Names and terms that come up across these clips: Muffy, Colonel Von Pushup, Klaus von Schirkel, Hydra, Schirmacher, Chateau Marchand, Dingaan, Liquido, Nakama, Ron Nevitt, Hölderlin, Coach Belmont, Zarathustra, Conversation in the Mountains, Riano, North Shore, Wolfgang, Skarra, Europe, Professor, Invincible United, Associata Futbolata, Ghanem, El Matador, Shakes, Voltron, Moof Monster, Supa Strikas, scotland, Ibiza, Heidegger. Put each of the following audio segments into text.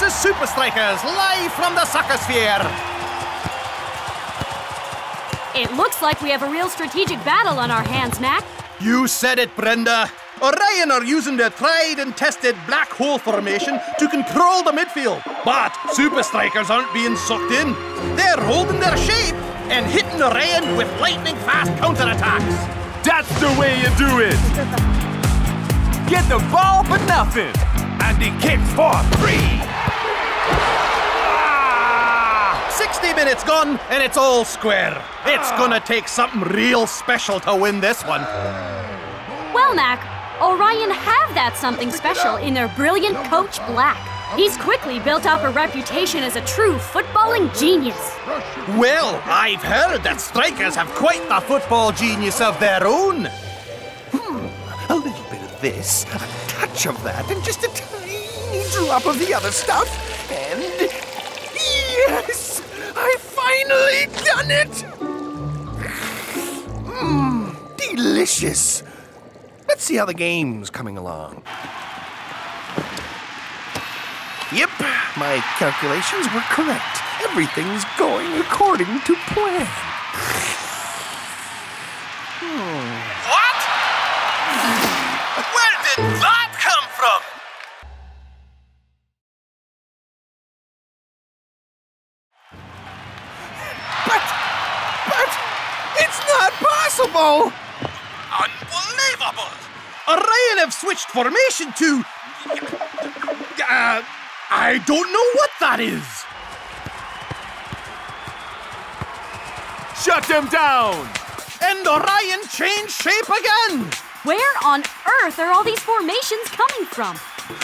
This is Supa Strikas, live from the soccer sphere. It looks like we have a real strategic battle on our hands, Mac. You said it, Brenda. Orion are using their tried and tested black hole formation to control the midfield. But Supa Strikas aren't being sucked in. They're holding their shape and hitting Orion with lightning-fast counterattacks. That's the way you do it. Get the ball for nothing. And he kicks for three. Ah! 60 minutes gone, and it's all square. It's gonna take something real special to win this one. Well, Mac, Orion have that something special in their brilliant coach, Black. He's quickly built up a reputation as a true footballing genius. Well, I've heard that Strikers have quite the football genius of their own. A little bit of this, a touch of that, and just a tiny drop of the other stuff. And yes, I've finally done it! Delicious. Let's see how the game's coming along. Yep, my calculations were correct. Everything's going according to plan. What? Where did that come from? But it's not possible! Unbelievable! Orion have switched formation to... I don't know what that is. Shut them down! And Orion changed shape again! Where on earth are all these formations coming from?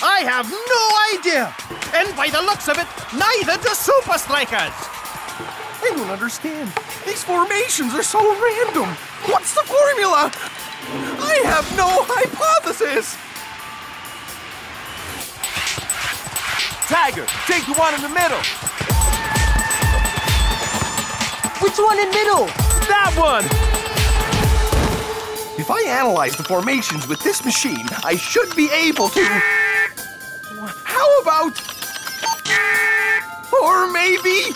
I have no idea! And by the looks of it, neither do Supa Strikas! I don't understand. These formations are so random. What's the formula? I have no hypothesis! Tiger, take the one in the middle. Which one in middle? That one! If I analyze the formations with this machine, I should be able to... How about... Or maybe...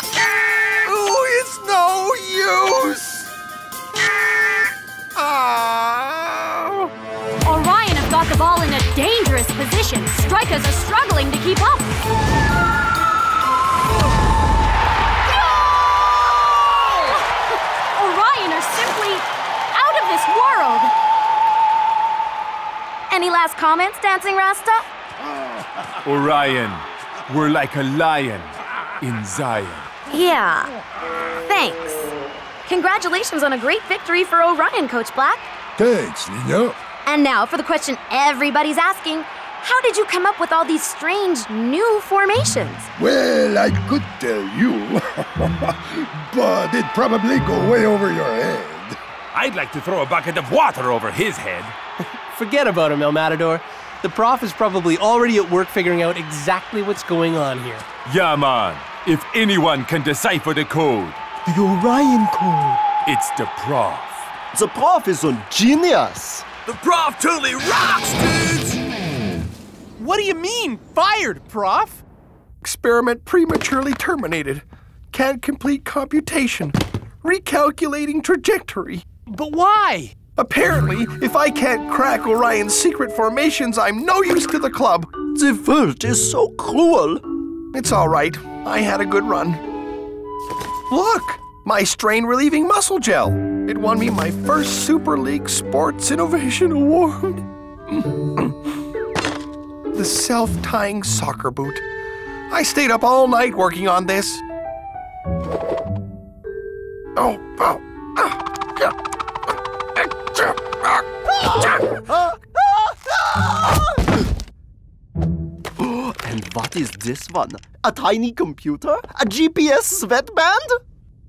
Oh, it's no use! Orion have got the ball in a dangerous position. Strikers are struggling to keep up. Goal! Orion are simply out of this world. Any last comments, Dancing Rasta? Orion, we're like a lion in Zion. Yeah, thanks. Congratulations on a great victory for Orion, Coach Black. Thanks, Nino. And now for the question everybody's asking, how did you come up with all these strange new formations? Well, I could tell you, but it'd probably go way over your head. I'd like to throw a bucket of water over his head. Forget about him, El Matador. The prof is probably already at work figuring out exactly what's going on here. Yeah, man. If anyone can decipher the code. The Orion Code. It's the prof. The prof is a genius. The prof totally rocks, dudes! What do you mean, fired, prof? Experiment prematurely terminated. Can't complete computation. Recalculating trajectory. But why? Apparently, if I can't crack Orion's secret formations, I'm no use to the club. The world is so cruel. It's all right. I had a good run. Look! My strain-relieving muscle gel. It won me my first Super League Sports Innovation Award. The self-tying soccer boot. I stayed up all night working on this. And what is this one? A tiny computer? A GPS sweatband?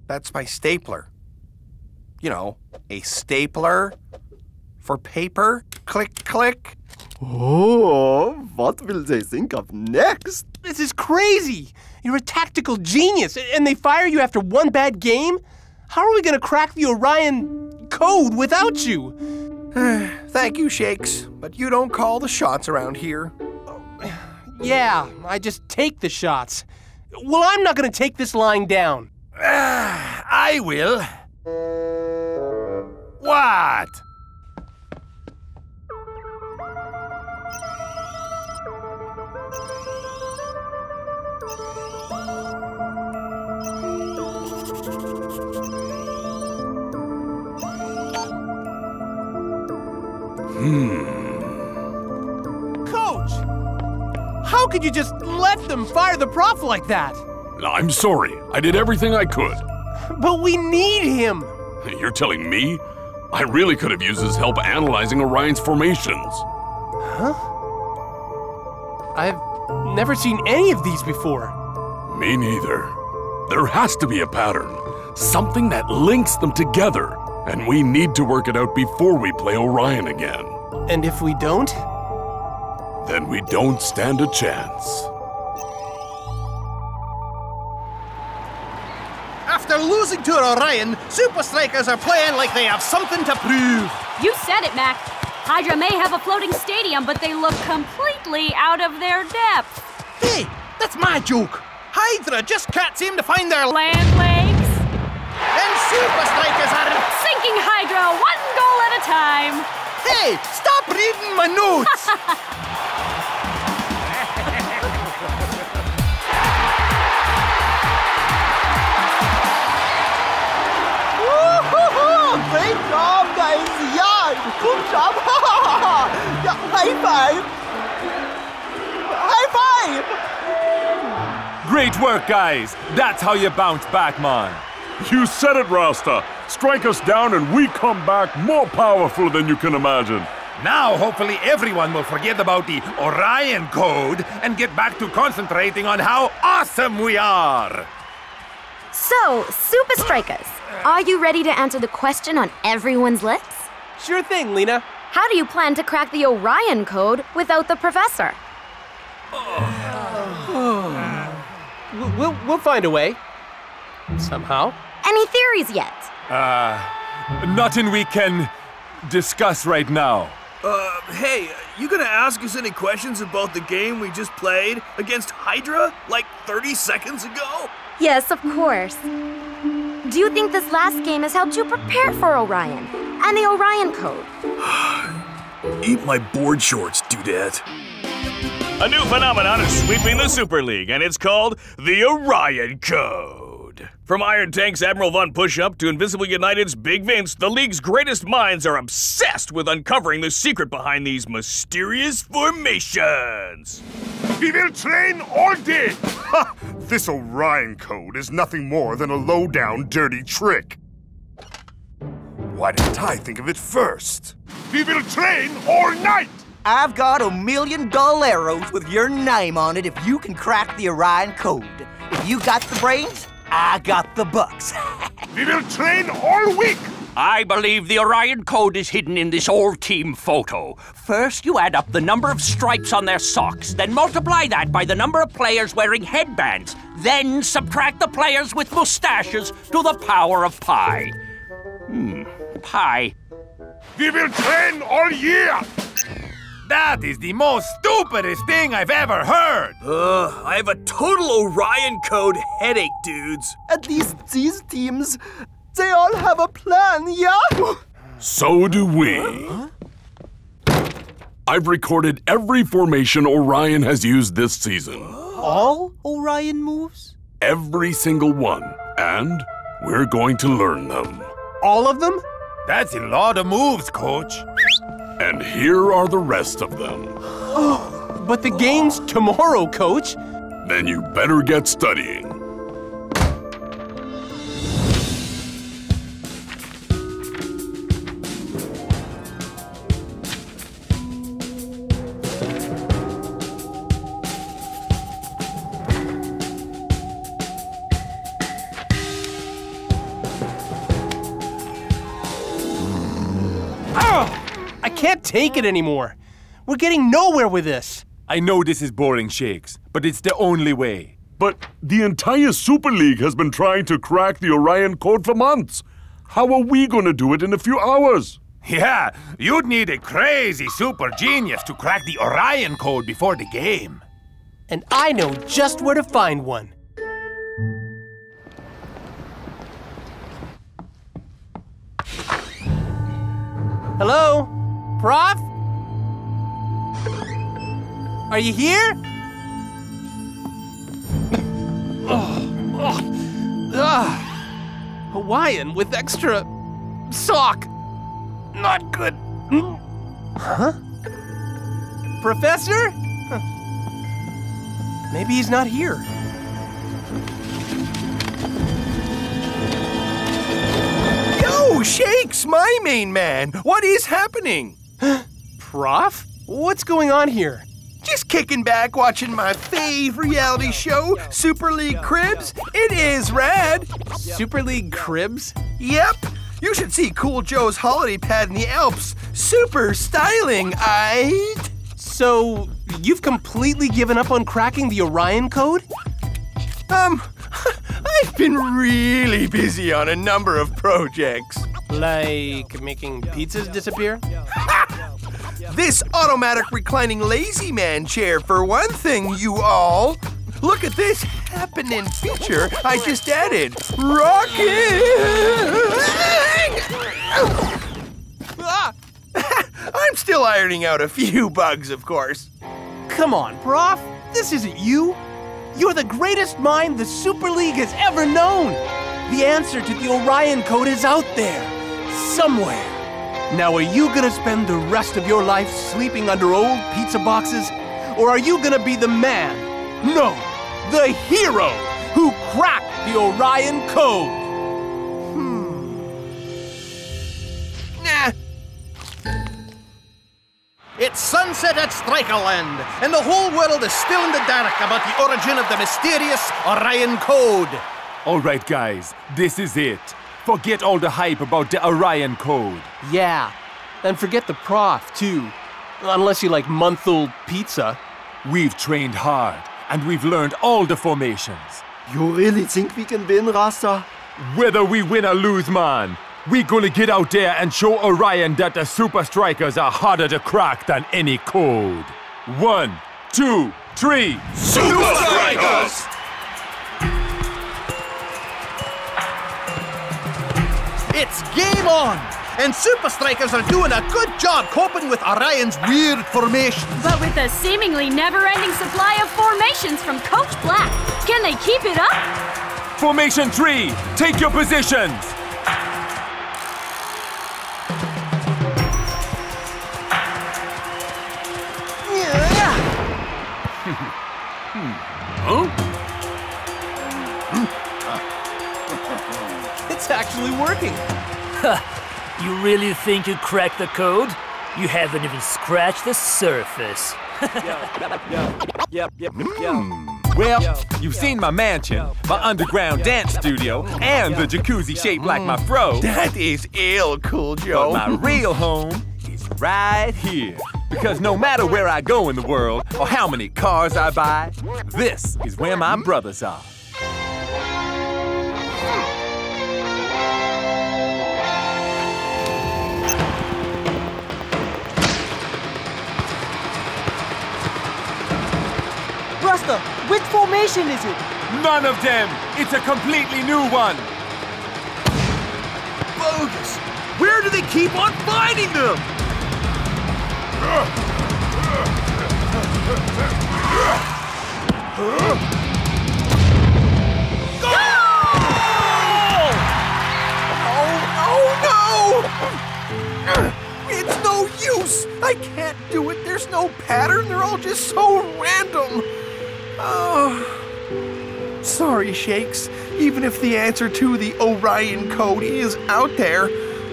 That's my stapler. You know, a stapler for paper. Click, click. Oh, what will they think of next? This is crazy. You're a tactical genius, and they fire you after one bad game? How are we gonna crack the Orion Code without you? Thank you, Shakes, but you don't call the shots around here. Yeah, I just take the shots. Well, I'm not gonna take this line down. I will. What? Coach! How could you just let them fire the prof like that? I'm sorry. I did everything I could. But we need him! You're telling me? I really could have used his help analyzing Orion's formations. Huh? I've never seen any of these before. Me neither. There has to be a pattern. Something that links them together. And we need to work it out before we play Orion again. And if we don't? Then we don't stand a chance. After losing to Orion, Supa Strikas are playing like they have something to prove. You said it, Mac. Hydra may have a floating stadium, but they look completely out of their depth. Hey, that's my joke. Hydra just can't seem to find their land legs. And Supa Strikas are... Hydra, one goal at a time. Hey, stop reading my notes. Woo-hoo-hoo! Great job, guys. Yeah, good job. Yeah, high five. High five. Great work, guys. That's how you bounce back, man. You said it, Rasta. Strike us down and we come back more powerful than you can imagine. Now, hopefully, everyone will forget about the Orion Code and get back to concentrating on how awesome we are. So, Supa Strikas, are you ready to answer the question on everyone's lips? Sure thing, Lena. How do you plan to crack the Orion Code without the Professor? We'll find a way. Somehow. Any theories yet? Nothing we can discuss right now. Hey, you gonna ask us any questions about the game we just played against Hydra, like 30 seconds ago? Yes, of course. Do you think this last game has helped you prepare for Orion and the Orion Code? Eat my board shorts, dudette. A new phenomenon is sweeping the Super League, and it's called the Orion Code. From Iron Tank's Admiral Von Pushup to Invincible United's Big Vince, the League's greatest minds are obsessed with uncovering the secret behind these mysterious formations. We will train all day! Ha! This Orion Code is nothing more than a low-down, dirty trick. Why didn't I think of it first? We will train all night! I've got $1 million with your name on it if you can crack the Orion Code. If you got the brains, I got the bucks. We will train all week. I believe the Orion Code is hidden in this old team photo. First, you add up the number of stripes on their socks, then multiply that by the number of players wearing headbands, then subtract the players with mustaches to the power of pi. Pi. We will train all year. That is the most stupidest thing I've ever heard! I have a total Orion Code headache, dudes. At least these teams, they all have a plan, yeah? So do we. Huh? I've recorded every formation Orion has used this season. All Orion moves? Every single one. And we're going to learn them. All of them? That's a lot of moves, Coach. And here are the rest of them. But the game's tomorrow, Coach. Then you better get studying. Can't take it anymore. We're getting nowhere with this. I know this is boring, Shakes, but it's the only way. But the entire Super League has been trying to crack the Orion Code for months. How are we gonna do it in a few hours? Yeah, you'd need a crazy super genius to crack the Orion Code before the game. and I know just where to find one. Hello? Prof? Are you here? Hawaiian with extra sock. Not good. Huh? Professor? Huh. Maybe he's not here. Yo, Shakes, my main man. What is happening? Prof? What's going on here? Just kicking back, watching my fave reality show, Super League Cribs. It is rad. Super League Cribs? Yep. You should see Cool Joe's holiday pad in the Alps. Super styling, aight? So, you've completely given up on cracking the Orion Code? I've been really busy on a number of projects. Like making pizzas disappear? Ha! This automatic reclining lazy man chair, for one thing, you all. Look at this happening feature I just added. Rocking! I'm still ironing out a few bugs, of course. Come on, Prof. This isn't you. You're the greatest mind the Super League has ever known. The answer to the Orion Code is out there, somewhere. Now, are you gonna spend the rest of your life sleeping under old pizza boxes? Or are you gonna be the man, no, the hero who cracked the Orion Code? Nah. It's sunset at Strikerland, and the whole world is still in the dark about the origin of the mysterious Orion Code. All right, guys, this is it. Forget all the hype about the Orion Code. Yeah, and forget the prof, too. Unless you like month-old pizza. We've trained hard, and we've learned all the formations. You really think we can win, Rasta? Whether we win or lose, man, we're gonna get out there and show Orion that the Supa Strikas are harder to crack than any code. 1, 2, 3, Supa Strikas! It's game on! And Supa Strikas are doing a good job coping with Orion's weird formations. But with a seemingly never-ending supply of formations from Coach Black, can they keep it up? Formation 3, take your positions! It's actually working. Huh. You really think you cracked the code? You haven't even scratched the surface. Well, you've seen my mansion, my underground dance studio, and the jacuzzi shaped like my fro. That is ill, Cool Joe. But my real home is right here. Because no matter where I go in the world, or how many cars I buy, this is where my brothers are. Rasta, which formation is it? None of them! It's a completely new one! Bogus! Where do they keep on finding them? Goal! Oh no! It's no use! I can't do it! There's no pattern! They're all just so random! Oh, sorry, Shakes. Even if the answer to the Orion Code is out there,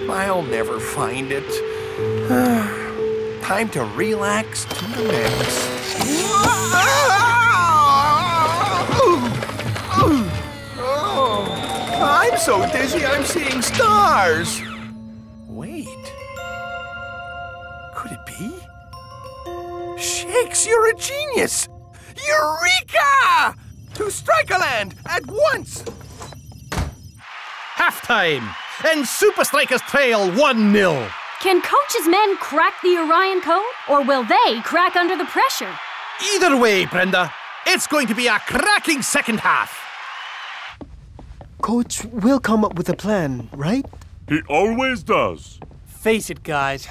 I'll never find it. Time to relax to the max. I'm so dizzy, I'm seeing stars. Wait. Could it be? Shakes, you're a genius! Eureka! To Strikerland at once! Halftime! And Supa Strikas trail 1-0. Can Coach's men crack the Orion Code? Or will they crack under the pressure? Either way, Brenda. It's going to be a cracking second half. Coach will come up with a plan, right? He always does. Face it, guys.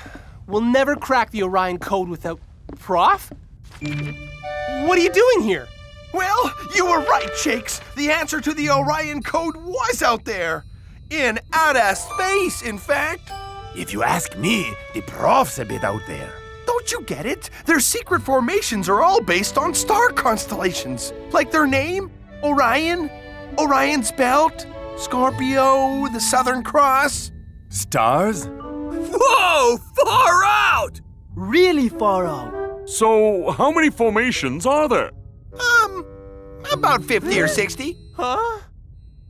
We'll never crack the Orion Code without... Prof? What are you doing here? Well, you were right, Shakes. The answer to the Orion Code was out there. In outer space, in fact. If you ask me, the prof's a bit out there. Don't you get it? Their secret formations are all based on star constellations. Like their name, Orion, Orion's Belt, Scorpio, the Southern Cross. Stars? Whoa! Far out! Really far out. So, how many formations are there? About 50 or 60. Huh?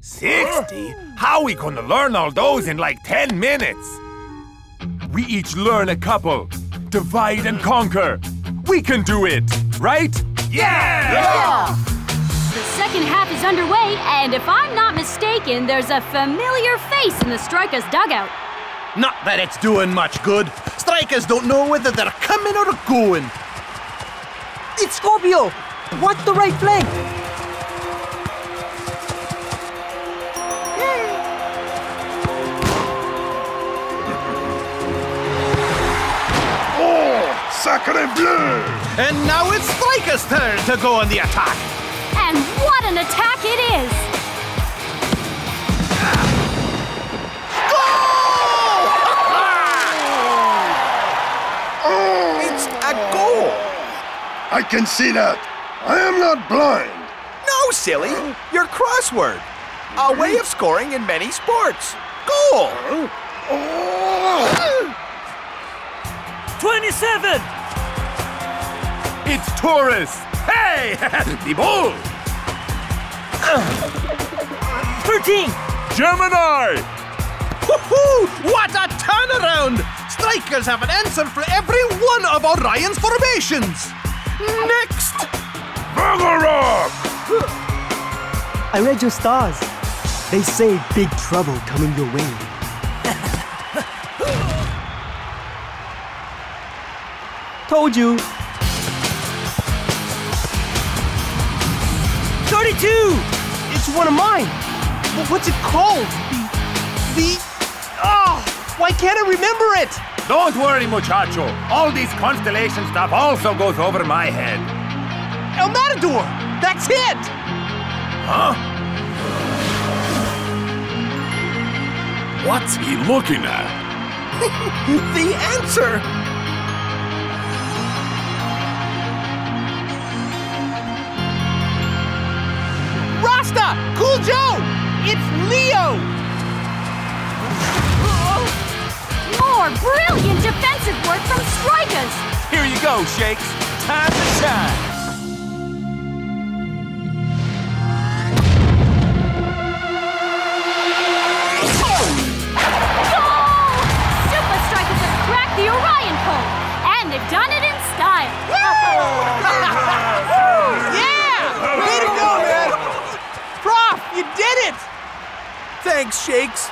60? How we gonna learn all those in like 10 minutes? We each learn a couple. Divide and conquer. We can do it, right? Yeah! Yeah! The second half is underway, and if I'm not mistaken, there's a familiar face in the Strikas dugout. Not that it's doing much good. Strikas don't know whether they're coming or going. It's Scorpio! Watch the right flank! Sacre bleu! And now it's Strikas' turn to go on the attack! And what an attack it is! Goal! Oh, it's a goal! I can see that. I am not blind. No, silly. Your crossword. A way of scoring in many sports. Goal! Oh. 27! It's Taurus! Hey! The ball! 13! Gemini! Woohoo! What a turnaround! Strikas have an answer for every one of Orion's formations! Next! Bergerog! I read your stars. They say big trouble coming your way. Told you. 32! It's one of mine. What's it called? Oh, why can't I remember it? Don't worry, muchacho. All these constellation stuff also goes over my head. El Matador! That's it! Huh? What's he looking at? The answer! Rasta! Cool Joe! It's Leo! More brilliant defensive work from Strikas! Here you go, Shakes. Time to shine! Goal! Supa Strikas have cracked the Orion Code! And they've done it in style! Yeah! Way to go, man! Prof, you did it! Thanks, Shakes.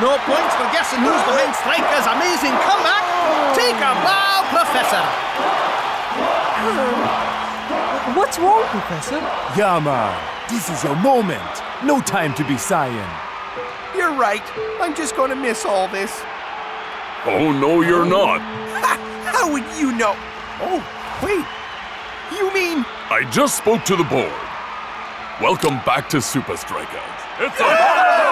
No points for guessing who's behind Strikas' amazing comeback. Take a bow, Professor. What's wrong, Professor? Yama, this is your moment. No time to be sighing. You're right. I'm just going to miss all this. Oh, no, you're not. How would you know? Oh, wait. You mean... I just spoke to the board. Welcome back to Supa Strikas. It's a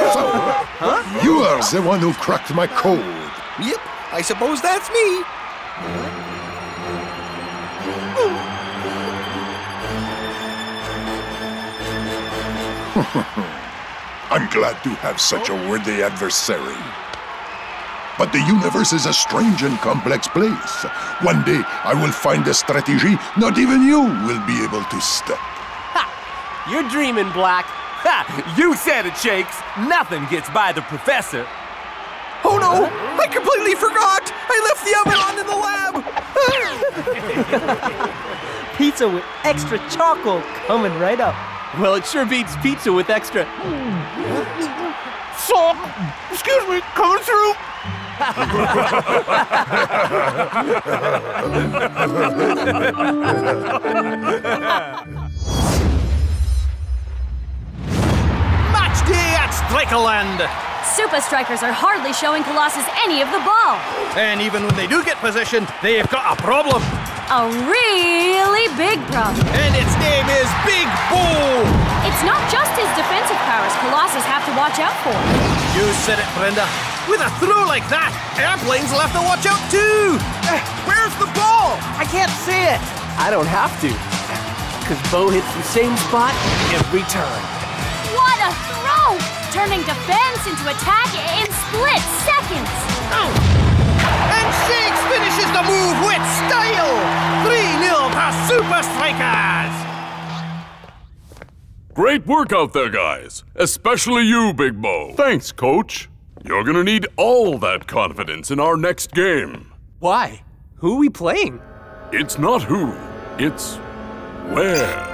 So, huh? You are the one who cracked my code. Yep, I suppose that's me. I'm glad to have such a worthy adversary. But the universe is a strange and complex place. One day, I will find a strategy not even you will be able to stop. Ha! You're dreaming, Black. Ha! You said it, Shakes. Nothing gets by the Professor. Oh, no! I completely forgot! I left the oven on in the lab! Pizza with extra chocolate coming right up. Well, it sure beats pizza with extra... Excuse me, coming through! Match day at Strikerland! Supa Strikers are hardly showing Colossus any of the ball. And even when they do get possession, they've got a problem. A really big problem. And its name is Big Bull! It's not just his defensive powers Colossus have to watch out for. You said it, Brenda. With a throw like that, airplanes will have to watch out too! Where's the ball? I can't see it. I don't have to. Because Bo hits the same spot every time. What a throw! Turning defense into attack in split seconds. Oh. And Shakes finishes the move with style! 3-0 past Supa Strikas! Great work out there, guys. Especially you, Big Bo. Thanks, Coach. You're gonna need all that confidence in our next game. Why? Who are we playing? It's not who. It's where.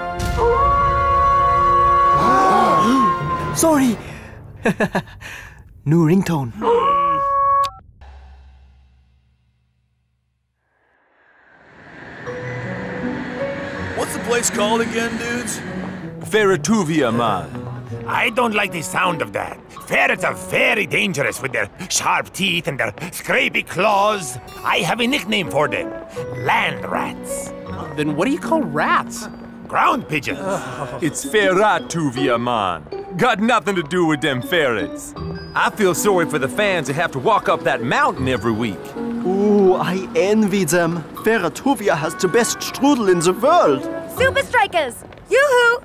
Sorry. New ringtone. What's the place called again, dudes? Ferretovia, man. I don't like the sound of that. Ferrets are very dangerous with their sharp teeth and their scrapey claws. I have a nickname for them. Land rats. Then what do you call rats? Ground pigeons. It's Ferretovia, man. Got nothing to do with them ferrets. I feel sorry for the fans that have to walk up that mountain every week. Ooh, I envy them. Ferretovia has the best strudel in the world. Supa Strikas! Yoo-hoo!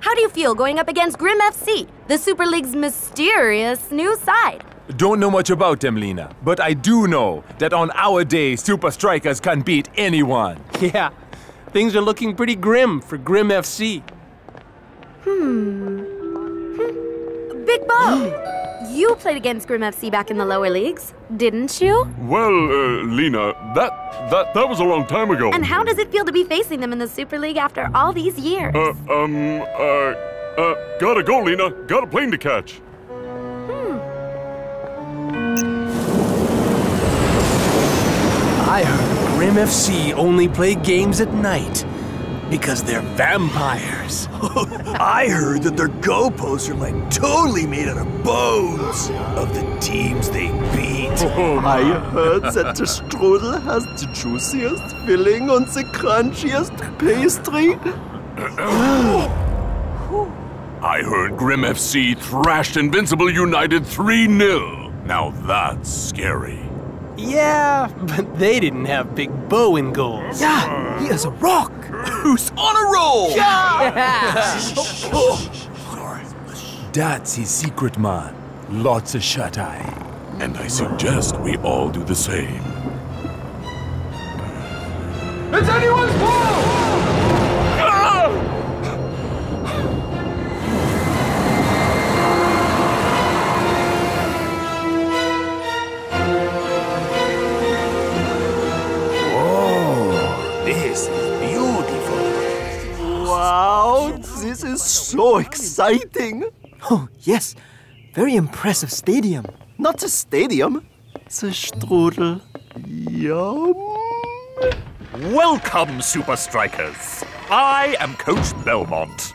How do you feel going up against Grim FC, the Super League's mysterious new side? Don't know much about them, Lena, but I do know that on our day, Supa Strikas can beat anyone. Yeah, things are looking pretty grim for Grim FC. Big Bo! You played against Grim FC back in the lower leagues, didn't you? Well, Lena, that was a long time ago. And how does it feel to be facing them in the Super League after all these years? Gotta go, Lena. Got a plane to catch. I heard Grim FC only play games at night. Because they're vampires. I heard that their goal posts are like totally made out of bones of the teams they beat. I heard that the strudel has the juiciest filling on the crunchiest pastry. I heard Grim FC thrashed Invincible United 3-0. Now that's scary. Yeah, but they didn't have Big Bo in goals. Yeah, he has a rock. Who's on a roll? Yeah. That's his secret, man. Lots of shut-eye. And I suggest we all do the same. It's anyone's ball! Wow, this is so exciting! Oh, yes. Very impressive stadium. Not a stadium, it's a strudel. Yum! Welcome, Supa Strikas. I am Coach Belmont.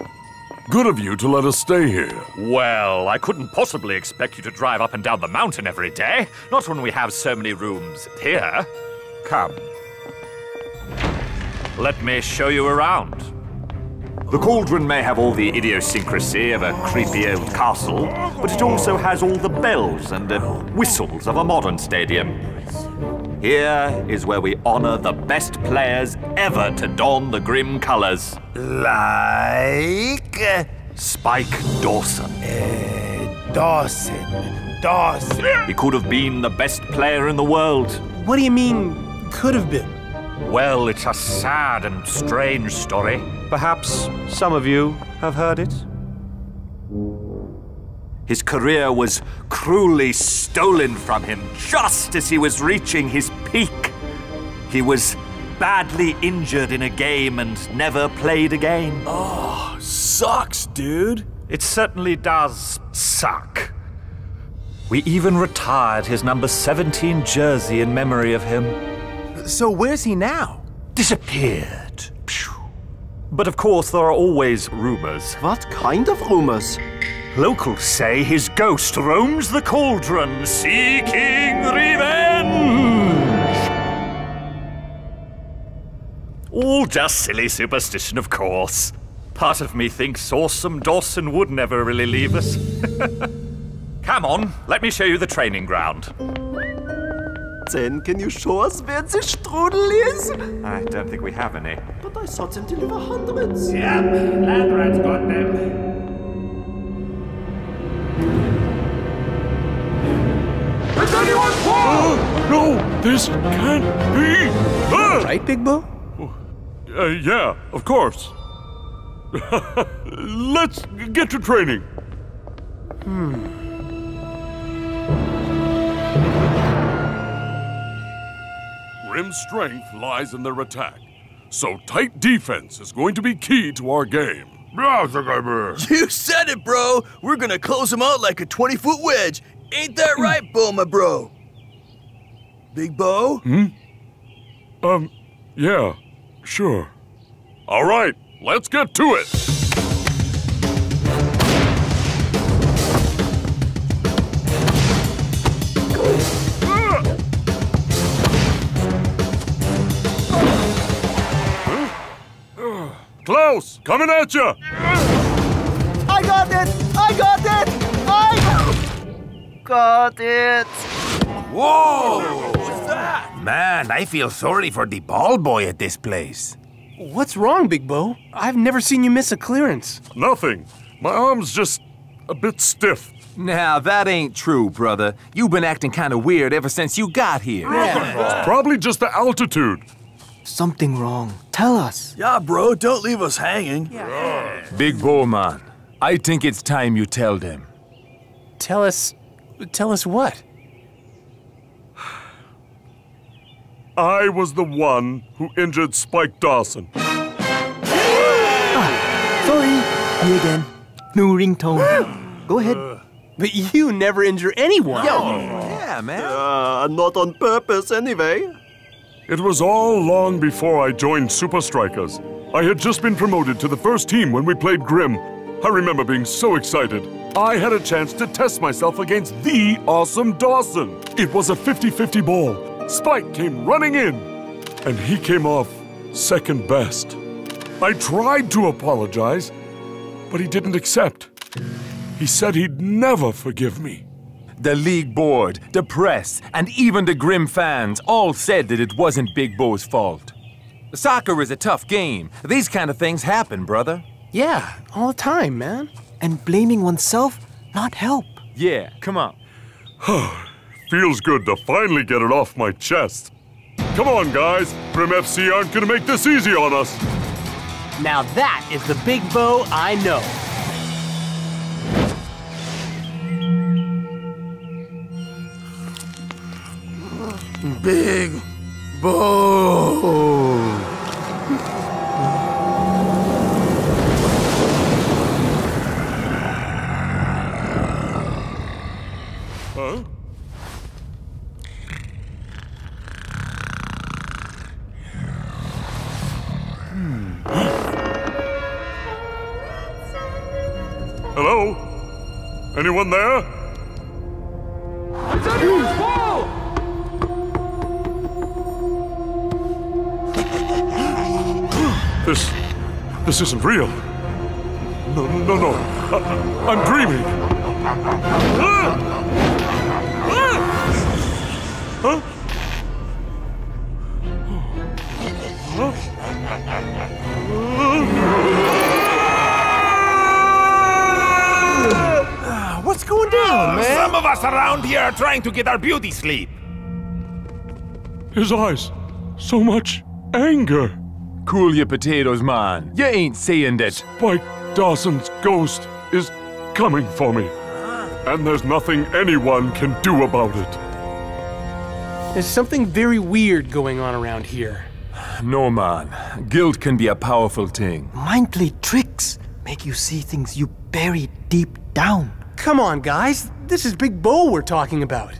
Good of you to let us stay here. Well, I couldn't possibly expect you to drive up and down the mountain every day. Not when we have so many rooms here. Come. Let me show you around. The cauldron may have all the idiosyncrasy of a creepy old castle, but it also has all the bells and the whistles of a modern stadium. Here is where we honor the best players ever to don the grim colors. Like? Spike Dawson. Dawson. He could have been the best player in the world. What do you mean, could have been? Well, it's a sad and strange story. Perhaps some of you have heard it. His career was cruelly stolen from him just as he was reaching his peak. He was badly injured in a game and never played again. Oh, sucks, dude. It certainly does suck. We even retired his number 17 jersey in memory of him. So where's he now? Disappeared. But of course, there are always rumors. What kind of rumors? Locals say his ghost roams the cauldron, seeking revenge. All just silly superstition, of course. Part of me thinks awesome Dawson would never really leave us. Come on, let me show you the training ground. Then can you show us where the strudel is? I don't think we have any. But I saw them deliver hundreds. Yep, lad rat's got them. Is anyone home? No, this can't be. Right, Big Bo? Yeah, of course. Let's get to training. Grim's strength lies in their attack, so tight defense is going to be key to our game. You said it, bro! We're gonna close them out like a 20-foot wedge. Ain't that right, Bo, my bro? Big Bo? Yeah, sure. All right, let's get to it! Klaus, coming at you! I got it! I got it! I got it! Whoa! What's that? Man, I feel sorry for the ball boy at this place. What's wrong, Big Bo? I've never seen you miss a clearance. Nothing. My arm's just a bit stiff. Now, that ain't true, brother. You've been acting kind of weird ever since you got here. Yeah. It's probably just the altitude. Something wrong. Tell us. Yeah, bro, don't leave us hanging. Yeah. Big Bo, man, I think it's time you tell them. Tell us what? I was the one who injured Spike Dawson. Sorry, me again. New ringtone. Go ahead. But you never injure anyone. Yeah, man. Not on purpose, anyway. It was all long before I joined Supa Strikas. I had just been promoted to the first team when we played Grim. I remember being so excited. I had a chance to test myself against the awesome Dawson. It was a 50-50 ball. Spike came running in, and he came off second best. I tried to apologize, but he didn't accept. He said he'd never forgive me. The league board, the press, and even the Grim fans all said that it wasn't Big Bo's fault. Soccer is a tough game. These kind of things happen, brother. Yeah, all the time, man. And blaming oneself, not help. Yeah, come on. Feels good to finally get it off my chest. Come on, guys. Grim FC aren't gonna make this easy on us. Now that is the Big Bo I know. Big Bo! Huh? Hello? Anyone there? It's everyone's ball! This isn't real. No. I'm dreaming. Huh? What's going down, man? Some of us around here are trying to get our beauty sleep. His eyes. So much anger. Cool your potatoes, man. You ain't saying that. Spike Dawson's ghost is coming for me. And there's nothing anyone can do about it. There's something very weird going on around here. No, man. Guilt can be a powerful thing. Mind play tricks make you see things you bury deep down. Come on, guys. This is Big Bo we're talking about.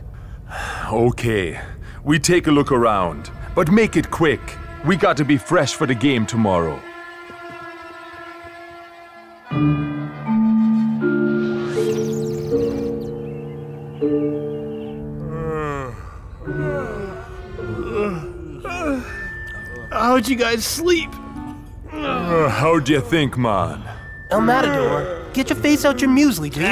Okay. We take a look around. But make it quick. We got to be fresh for the game tomorrow. How'd you guys sleep? How'd you think, man? El Matador, get your face out your muesli, dude.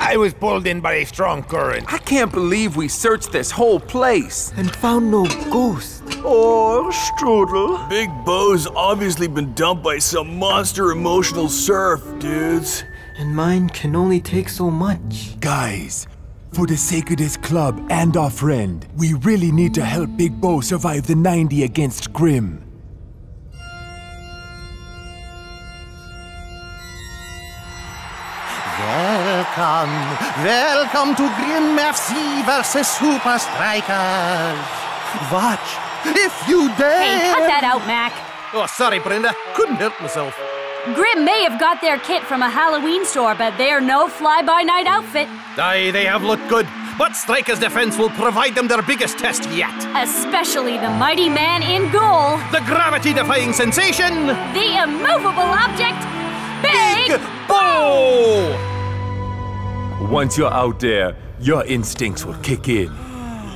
I was pulled in by a strong current. I can't believe we searched this whole place. And found no ghost. Oh, Strudel. Big Bo's obviously been dumped by some monster emotional surf, dudes. And mine can only take so much. Guys, for the sake of this club and our friend, we really need to help Big Bo survive the 90 against Grim. Welcome to Grim FC versus Supa Strikas. Watch, if you dare. Hey, cut that out, Mac. Oh, sorry, Brenda. Couldn't help myself. Grim may have got their kit from a Halloween store, but they're no fly-by-night outfit. Aye, they have looked good, but Striker's defense will provide them their biggest test yet. Especially the mighty man in goal. The gravity-defying sensation. The immovable object, Big Bo! Once you're out there, your instincts will kick in.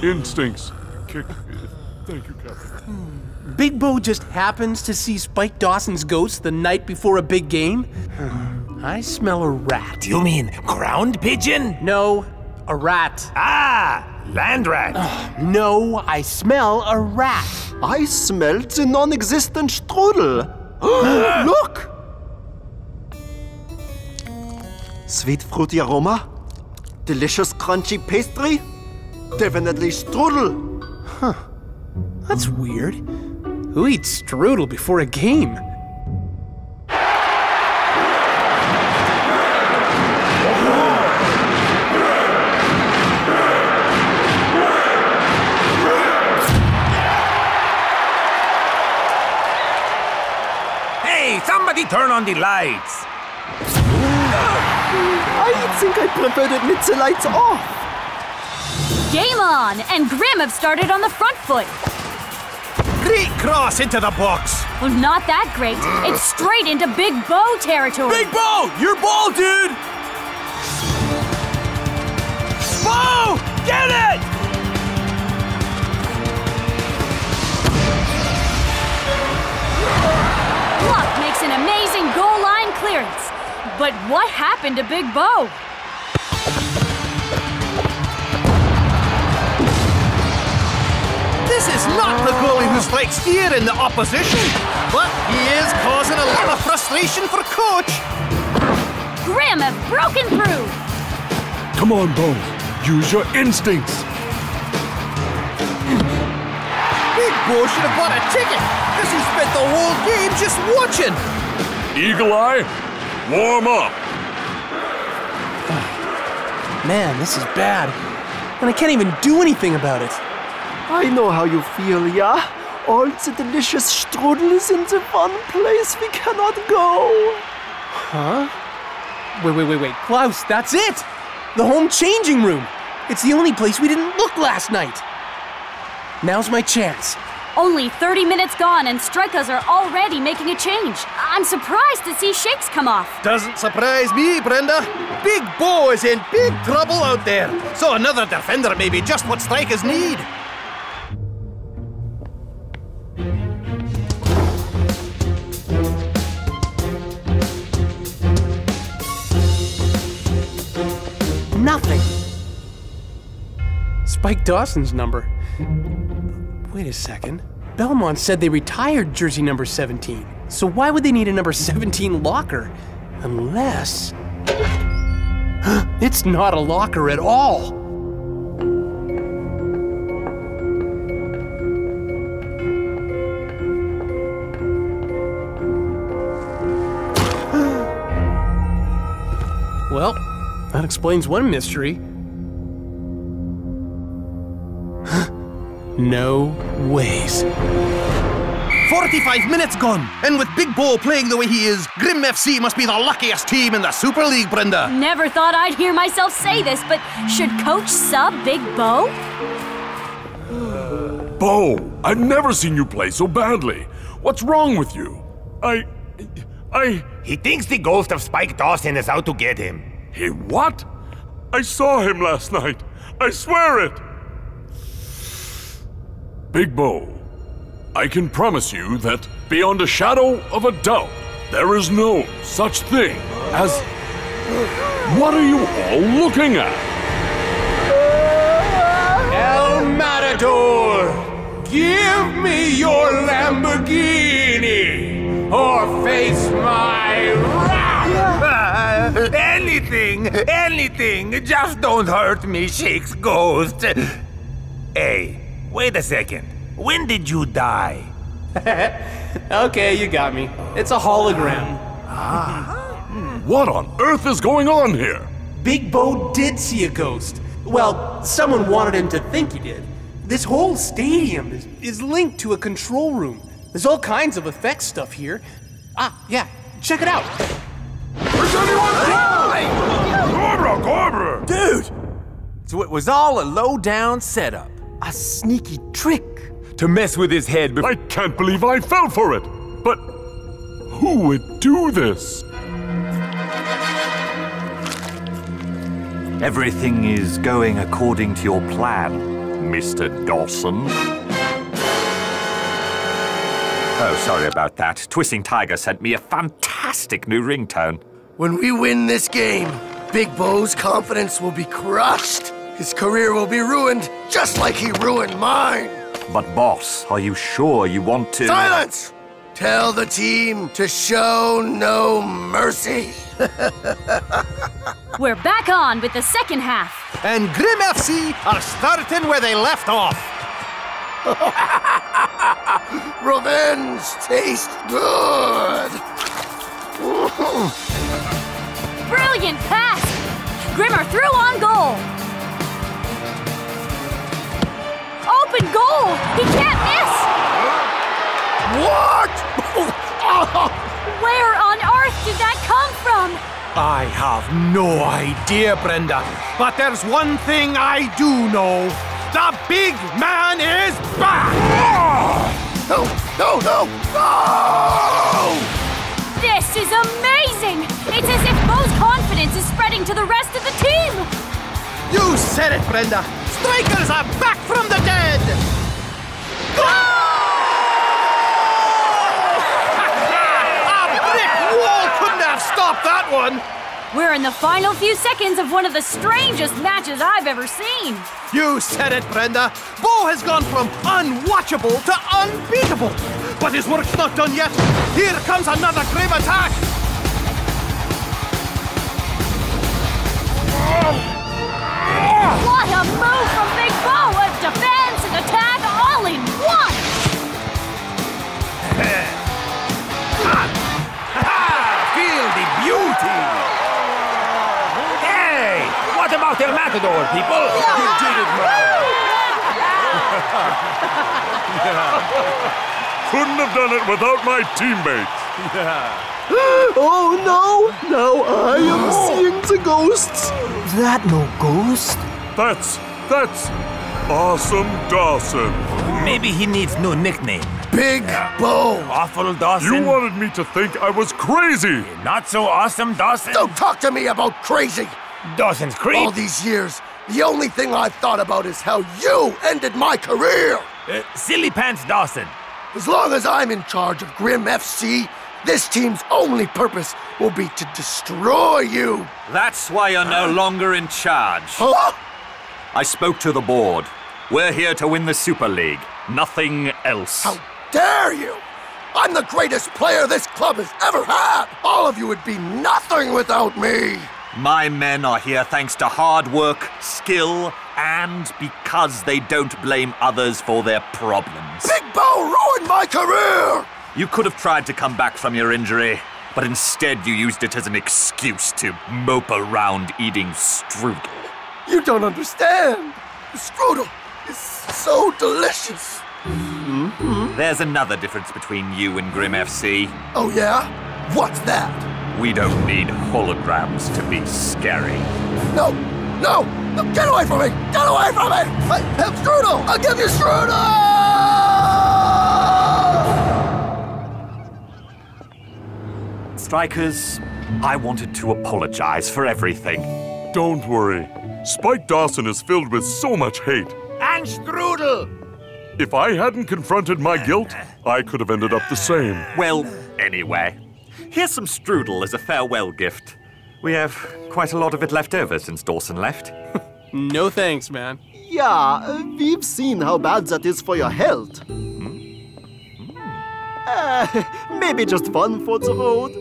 Instincts kick in. Thank you, Captain. Big Bo just happens to see Spike Dawson's ghost the night before a big game? I smell a rat. Do you mean ground pigeon? No, a rat. Ah, land rat. No, I smell a rat. I smell the non-existent strudel. Look! Sweet fruity aroma? Delicious crunchy pastry? Definitely strudel. Huh. That's weird. Who eats strudel before a game? Hey, somebody turn on the lights! I think I preferred it with the lights off. Game on, and Grim have started on the front foot. Great cross into the box. Well, not that great. It's straight into Big Bo territory. Big Bo, your ball, dude. Bo, get it! Luck makes an amazing goal line clearance. But what happened to Big Bo? This is not the goalie who's like steer in the opposition, but he is causing a lot of frustration for Coach. Grim have broken through. Come on, Bo. Use your instincts. Big Bo should have bought a ticket, because he spent the whole game just watching. Eagle Eye? Warm up! Man, this is bad. And I can't even do anything about it. I know how you feel, yeah? All the delicious strudel is in the one place we cannot go. Huh? Wait. Klaus, that's it! The home changing room! It's the only place we didn't look last night. Now's my chance. Only 30 minutes gone, and Strikas are already making a change. I'm surprised to see Shakes come off. Doesn't surprise me, Brenda. Big Bo is in big trouble out there. So another defender may be just what Strikas need. Nothing. Spike Dawson's number. Wait a second. Belmont said they retired jersey number 17, so why would they need a number 17 locker? Unless... It's not a locker at all! Well, that explains one mystery. No ways. 45 minutes gone. And with Big Bo playing the way he is, Grim FC must be the luckiest team in the Super League, Brenda. Never thought I'd hear myself say this, but should Coach sub Big Bo? Bo, I've never seen you play so badly. What's wrong with you? He thinks the ghost of Spike Dawson is out to get him. He what? I saw him last night. I swear it. Big Bo, I can promise you that, beyond a shadow of a doubt, there is no such thing as... What are you all looking at? El Matador, give me your Lamborghini, or face my wrath! Anything, just don't hurt me, Shakes Ghost. Hey. Wait a second. When did you die? Okay, you got me. It's a hologram. What on earth is going on here? Big Bo did see a ghost. Well, someone wanted him to think he did. This whole stadium is linked to a control room. There's all kinds of effects stuff here. Ah, yeah. Check it out. Is anyone Cobra, Cobra! Dude! So it was all a low-down setup. A sneaky trick to mess with his head before... I can't believe I fell for it! But who would do this? Everything is going according to your plan, Mr. Dawson. Oh, sorry about that. Twisting Tiger sent me a fantastic new ringtone. When we win this game, Big Bo's confidence will be crushed. His career will be ruined, just like he ruined mine! But boss, are you sure you want to... Silence! Tell the team to show no mercy! We're back on with the second half! And Grim FC are starting where they left off! Revenge tastes good! Brilliant pass! Grim are through on goal! Open goal! He can't miss! What? Where on earth did that come from? I have no idea, Brenda. But there's one thing I do know. The big man is back! No! No! No! No! This is amazing! It's as if Bo's confidence is spreading to the rest of the team! You said it, Brenda! Strikers are back from the dead! Goal! A brick wall couldn't have stopped that one! We're in the final few seconds of one of the strangest matches I've ever seen. You said it, Brenda. Bo has gone from unwatchable to unbeatable. But his work's not done yet. Here comes another Grim attack! What a move from Big Bo! A defense and attack all in one! Feel the beauty! Hey! What about El Matador, people? You did it, man! Couldn't have done it without my teammates! Yeah. Oh no! Now I am seeing the ghosts! That no ghost? That's Awesome Dawson. Maybe he needs new nickname. Big Bo! Awful Dawson? You wanted me to think I was crazy! Not so awesome Dawson? Don't talk to me about crazy! Dawson's creep! All these years, the only thing I've thought about is how you ended my career! Silly Pants Dawson. As long as I'm in charge of Grim FC, this team's only purpose will be to destroy you. That's why you're no longer in charge. Huh? I spoke to the board. We're here to win the Super League. Nothing else. How dare you! I'm the greatest player this club has ever had. All of you would be nothing without me. My men are here thanks to hard work, skill, and because they don't blame others for their problems. Big Bo ruined my career! You could have tried to come back from your injury, but instead you used it as an excuse to mope around eating strudel. You don't understand. The strudel is so delicious. Mm-hmm. There's another difference between you and Grim FC. Oh, yeah? What's that? We don't need holograms to be scary. No! No! No! Get away from me! Get away from me! I have Strudel! I'll give you Strudel! Strikers, I wanted to apologize for everything. Don't worry. Spike Dawson is filled with so much hate. And Strudel! If I hadn't confronted my guilt, I could have ended up the same. Well, anyway, here's some Strudel as a farewell gift. We have quite a lot of it left over since Dawson left. No thanks, man. Yeah, we've seen how bad that is for your health. Maybe just one for the road.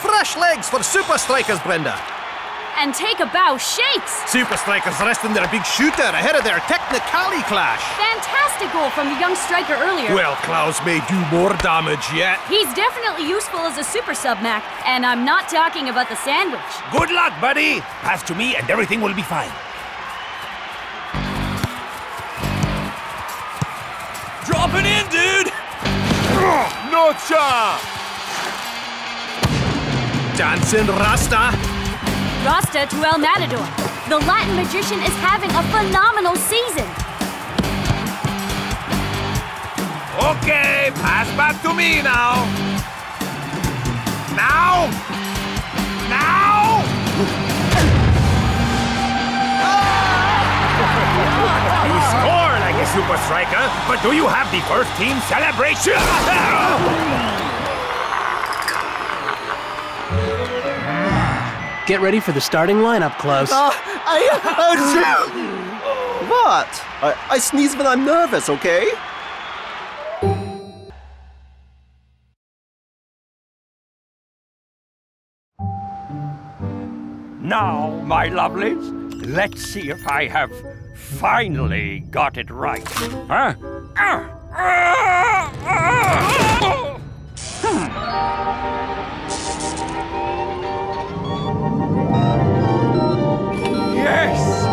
Fresh legs for Supa Strikas, Brenda. And take a bow, Shakes! Supa Strikas resting their big shooter ahead of their Technicali clash. Fantastic goal from the young striker earlier. Well, Klaus may do more damage yet. He's definitely useful as a super sub, Mac. And I'm not talking about the sandwich. Good luck, buddy! Pass to me and everything will be fine. Drop it in, dude! Nocha! Dancing Rasta! Rasta to El Matador. The Latin magician is having a phenomenal season. Okay, pass back to me now. Now! Now! You score like a super striker, but do you have the first team celebration? Get ready for the starting lineup, Klaus. What? I sneeze when I'm nervous, okay? Now, my lovelies, let's see if I have finally got it right. Huh? Yes!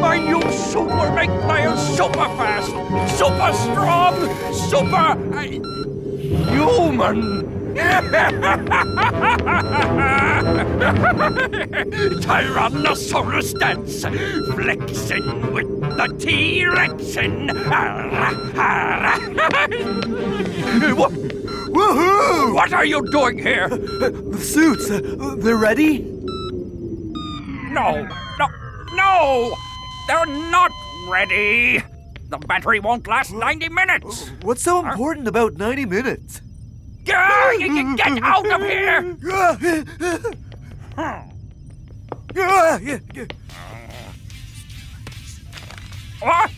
My new super make player super fast, super strong, super human! Tyrannosaurus dance, flexing with the T-Rexin! Woohoo! What are you doing here? The suits, they're ready? No! No! They're not ready! The battery won't last 90 minutes! What's so important about 90 minutes? Get out of here! What?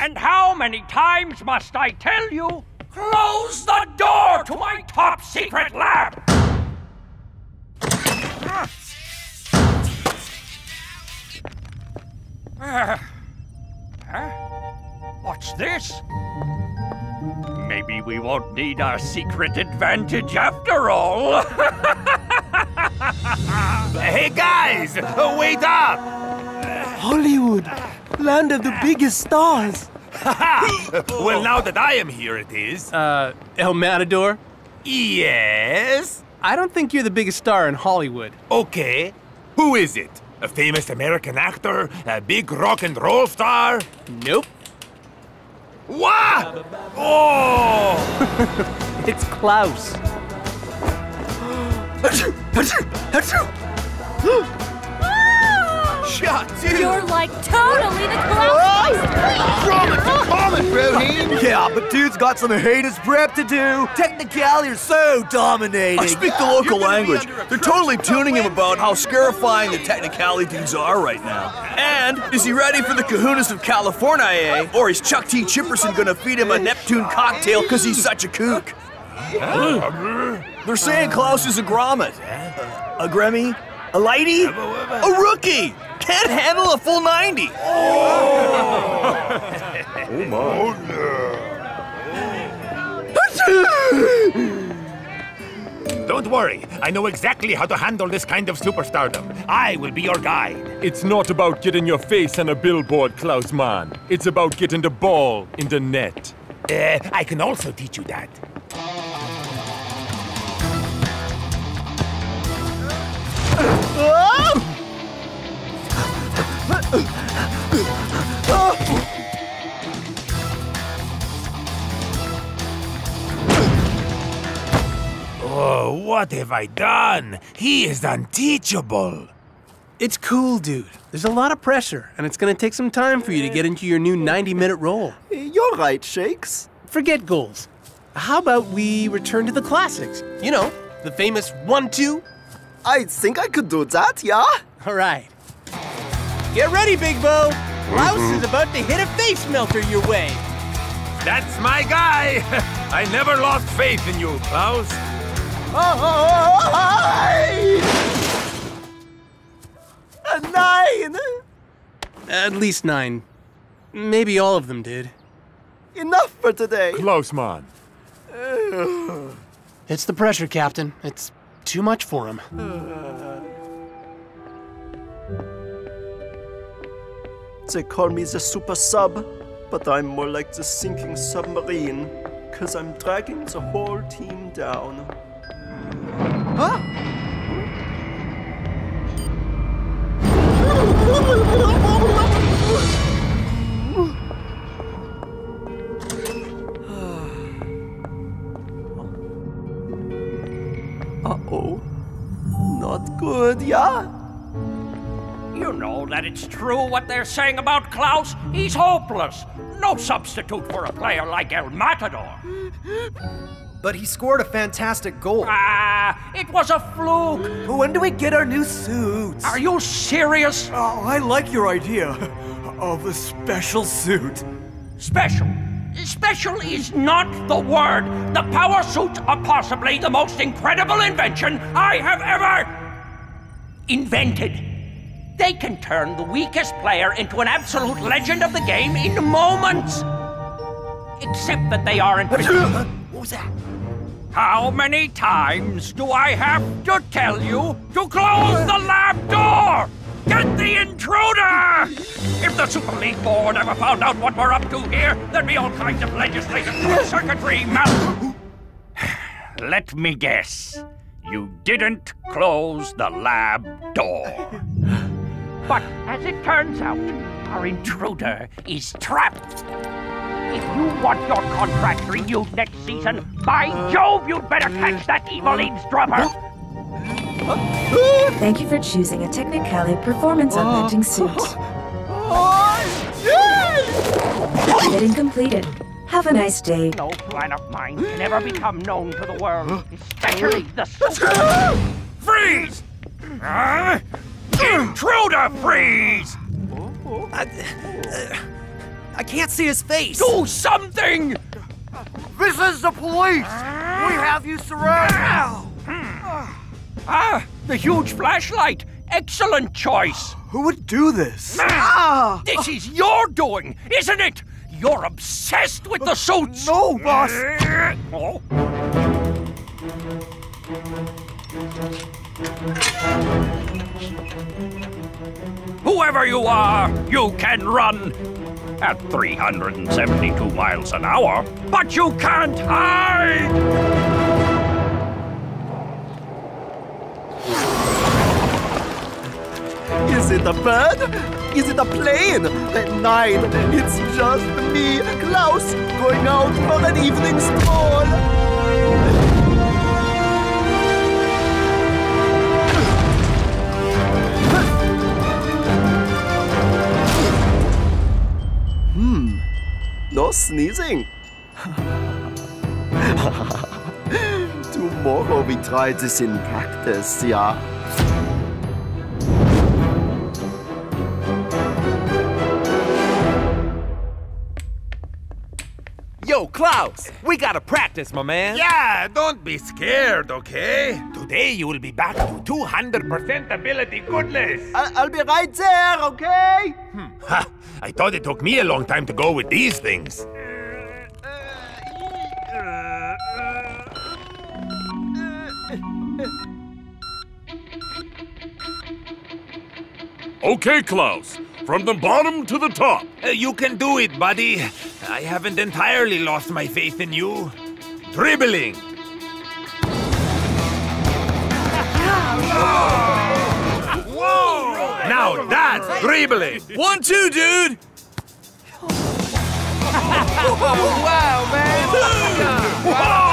And how many times must I tell you? Close the door to my top secret lab! What's this? Maybe we won't need our secret advantage after all. Hey guys, wait up! Hollywood, land of the biggest stars. Well, now that I am here, it is. El Matador? Yes? I don't think you're the biggest star in Hollywood. Okay, who is it? A famous American actor? A big rock and roll star? Nope. What? Oh! It's Klaus. You're like totally the Klaus. Common, Roheen. Yeah, but dude's got some haters prep to do. Technicali are so dominating. I speak the local language. They're totally tuning him about how scarifying the Technicali dudes are right now. And is he ready for the kahunas of California, eh? Or is Chuck T. Chipperson gonna feed him a Neptune cocktail because he's such a kook? They're saying Klaus is a grommet. A Grammy? A lady? A rookie! Can't handle a full 90! Oh, oh my. Oh, no. worry. I know exactly how to handle this kind of superstardom. I will be your guide. It's not about getting your face on a billboard, Klaus Mann. It's about getting the ball in the net. I can also teach you that. Oh, what have I done? He is unteachable. It's cool, dude. There's a lot of pressure, and it's gonna take some time for you to get into your new 90-minute role. You're right, Shakes. Forget goals. How about we return to the classics? You know, the famous 1-2. I think I could do that, yeah? All right. Get ready, Big Bo. Klaus is about to hit a face melter your way. That's my guy. I never lost faith in you, Klaus. A 9! At least 9. Maybe all of them did. Enough for today. Klaus Mann. It's the pressure, Captain. It's too much for him. They call me the super sub, but I'm more like the sinking submarine, because I'm dragging the whole team down. Huh? Uh-oh. Not good, yeah? You know that it's true what they're saying about Klaus. He's hopeless. No substitute for a player like El Matador. But he scored a fantastic goal. It was a fluke. When do we get our new suits? Are you serious? I like your idea of a special suit. Special? Special is not the word. The power suits are possibly the most incredible invention I have ever invented. They can turn the weakest player into an absolute legend of the game in moments. Except that they aren't. What was that? How many times do I have to tell you to close the lab door? Get the intruder! If the Super League board ever found out what we're up to here, there'd be all kinds of legislative circuitry mal. Let me guess. You didn't close the lab door. But as it turns out, our intruder is trapped. If you want your contract renewed next season, by Jove, you'd better catch that evil eavesdropper! Thank you for choosing a Technicali performance-augmenting suit. Getting completed. Have a nice day. No plan of mine can ever become known to the world, especially the super... Freeze! Intruder, freeze! I can't see his face! Do something! This is the police! We have you surrounded! The huge flashlight! Excellent choice! Who would do this? This is your doing, isn't it? You're obsessed with the suits! No, boss! Whoever you are, you can run! At 372 miles an hour, but you can't hide! Is it a bird? Is it a plane? At 9, it's just me, Klaus, going out for an evening stroll. No sneezing. Tomorrow we try this in practice, yeah. Yo, Klaus, we gotta practice, my man. Yeah, don't be scared, okay? Today you will be back to 200% ability goodness. I'll be right there, okay? Ha! I thought it took me a long time to go with these things. Okay, Klaus. From the bottom to the top. You can do it, buddy. I haven't entirely lost my faith in you. Dribbling. Whoa! Whoa. Now that's dribbling. 1, 2, dude. Wow, man. Wow.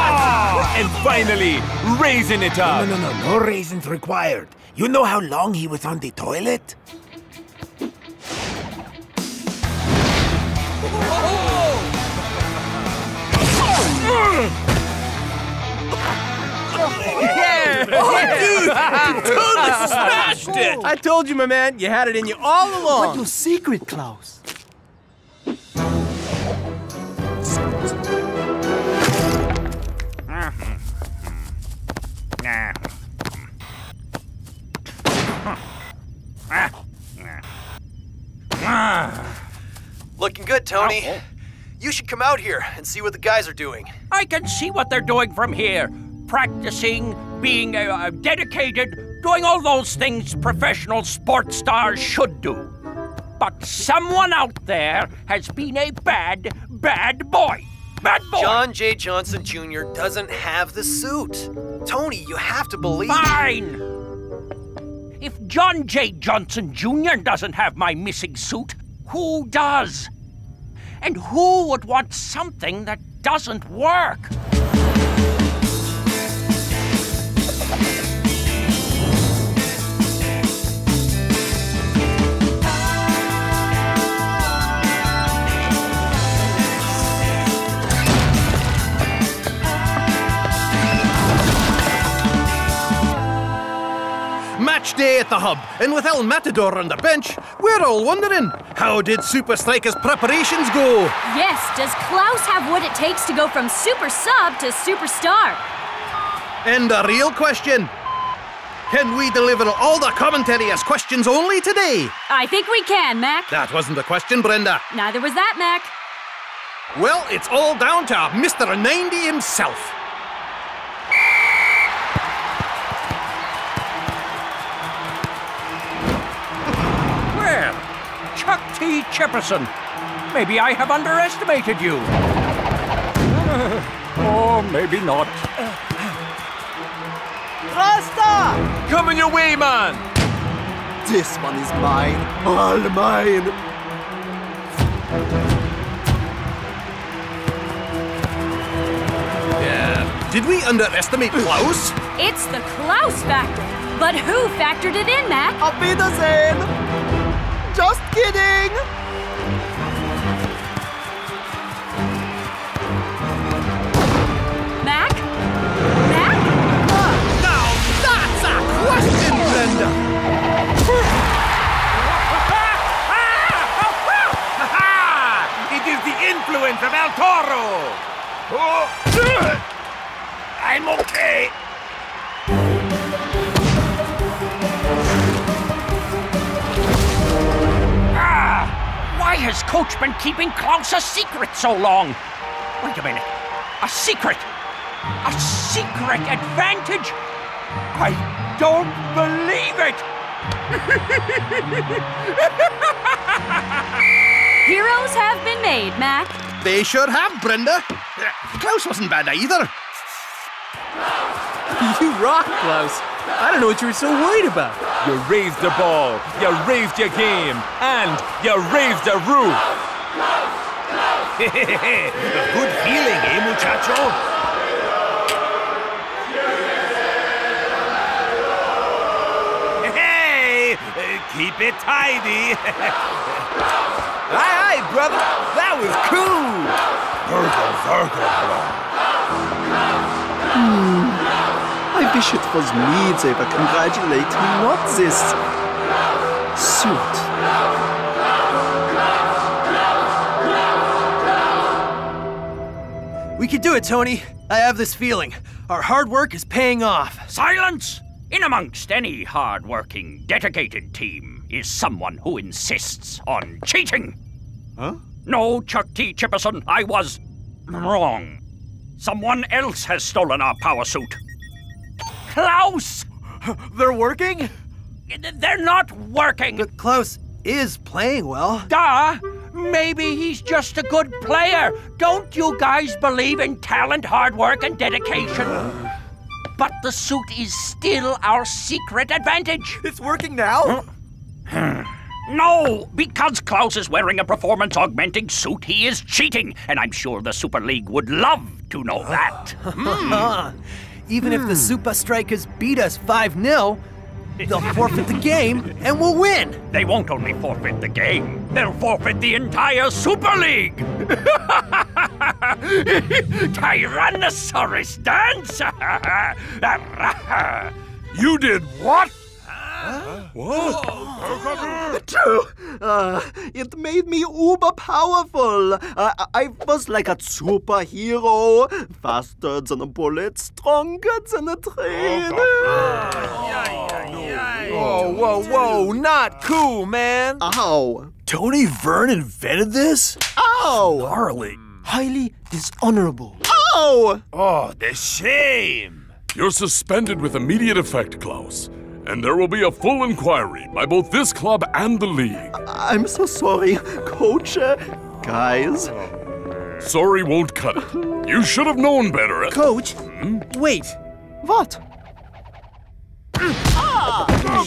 And finally, raising it up. No raisins required. You know how long he was on the toilet? Yeah! Oh, dude! You totally smashed it! I told you, my man. You had it in you all along. What's your secret, Klaus? Looking good, Tony. You should come out here and see what the guys are doing. I can see what they're doing from here. Practicing, being dedicated, doing all those things professional sports stars should do. But someone out there has been a bad, bad boy. Bad boy! John J. Johnson Jr. doesn't have the suit. Tony, you have to believe... Fine! If John J. Johnson Jr. doesn't have my missing suit, who does? And who would want something that doesn't work? Match day at the Hub, and with El Matador on the bench, we're all wondering, how did Supa Strikas' preparations go? Yes, does Klaus have what it takes to go from super sub to superstar? And the real question, can we deliver all the commentary as questions only today? I think we can, Mac. That wasn't a question, Brenda. Neither was that, Mac. Well, it's all down to Mr. 90 himself. Chuck T. Chipperson, maybe I have underestimated you. Or maybe not. Rasta! Coming your way, man! This one is mine. All mine. Yeah. Did we underestimate Klaus? It's the Klaus factor. But who factored it in, Matt? Auf Wiedersehen! Just kidding! Mac? Mac? Now that's a question, Brenda! It is the influence of El Toro! Oh. I'm okay! Why has Coach been keeping Klaus a secret so long? Wait a minute. A secret? A secret advantage? I don't believe it! Heroes have been made, Mac. They sure have, Brenda. Klaus wasn't bad either. You rock, Klaus. I don't know what you were so worried about. You raised the ball, you raised your game, and you raised the roof. A good feeling, eh, muchacho? Hey, keep it tidy. Aye, aye, brother. That was cool. I wish it was me they were congratulating, not this suit. We can do it, Tony. I have this feeling. Our hard work is paying off. Silence! In amongst any hard-working, dedicated team is someone who insists on cheating. Huh? No, Chuck T. Chipperson, I was wrong. Someone else has stolen our power suit. Klaus! They're working? They're not working. But Klaus is playing well. Duh! Maybe he's just a good player. Don't you guys believe in talent, hard work, and dedication? But the suit is still our secret advantage. It's working now? No, because Klaus is wearing a performance-augmenting suit, he is cheating, and I'm sure the Super League would love to know that. Even if the Supa Strikas beat us 5-0, they'll forfeit the game, and we'll win! They won't only forfeit the game, they'll forfeit the entire Super League! Tyrannosaurus dance! You did what? What? It made me uber powerful. I was like a superhero, faster than a bullet, stronger than a train. Oh, whoa, not cool, man. Ow. Tony Verne invented this? Ow. Gnarly. Highly dishonorable. Ow. Oh, the shame. You're suspended with immediate effect, Klaus. And there will be a full inquiry by both this club and the league. I'm so sorry, Coach. Guys. Sorry won't cut it. You should have known better. Coach, wait. What? And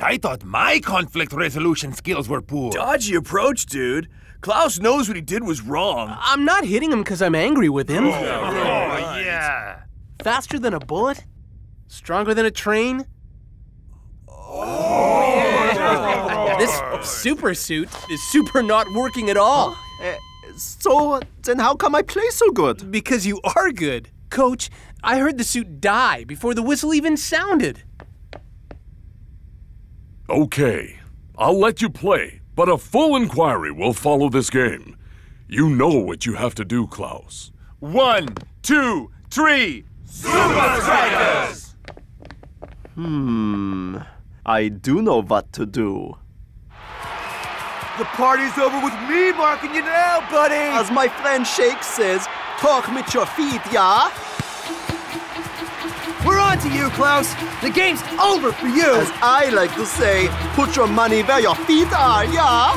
I thought my conflict resolution skills were poor. Dodgy approach, dude. Klaus knows what he did was wrong. I'm not hitting him because I'm angry with him. Oh, yeah. Faster than a bullet? Stronger than a train? Oh! This super suit is super not working at all. So then how come I play so good? Because you are good. Coach, I heard the suit die before the whistle even sounded. Okay, I'll let you play, but a full inquiry will follow this game. You know what you have to do, Klaus. 1, 2, 3, Supa Strikas! I do know what to do. The party's over with me marking you now, buddy! As my friend Shakes says, talk with your feet, yeah? We're on to you, Klaus! The game's over for you! As I like to say, put your money where your feet are, yeah?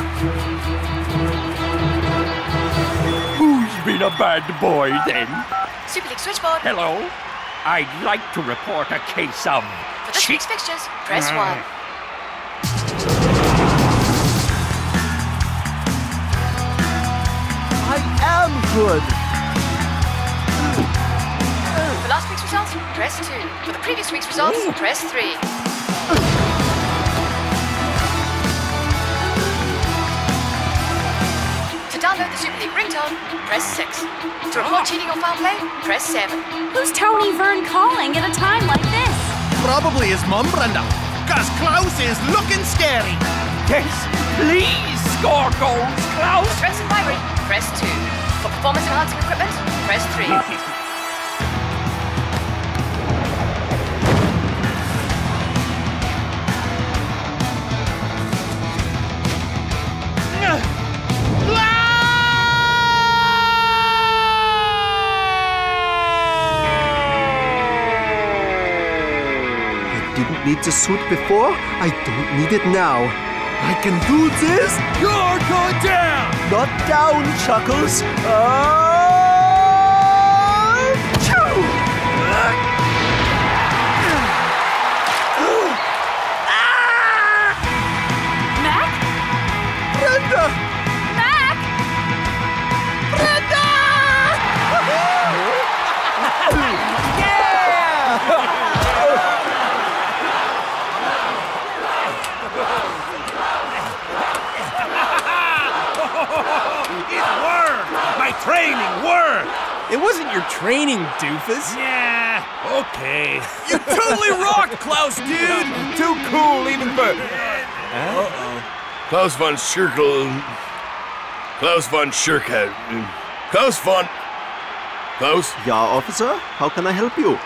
Who's been a bad boy, then? Super League switchboard. Hello? I'd like to report a case of... For this week's fixtures, press 1. I am good. For last week's results, press 2. For the previous week's results, press 3. To download the Super League ringtone, press 6. To report cheating or foul play, press 7. Who's Tony Verne calling at a time like this? Probably his mum, Brenda, because Klaus is looking scary. Yes, please score goals, Klaus. For stress inquiry, press 2. For performance enhancing equipment, press 3. Need the suit before? I don't need it now. I can do this? You're going down! Not down, Chuckles. Mac? Brenda! Mac! Brenda! Yeah! Training work! It wasn't your training, doofus. Yeah, okay. You totally rocked, Klaus, dude! Too cool, even for... Klaus von Schirkel... Klaus von Schirkel... Klaus von... Klaus? Yeah, officer? How can I help you?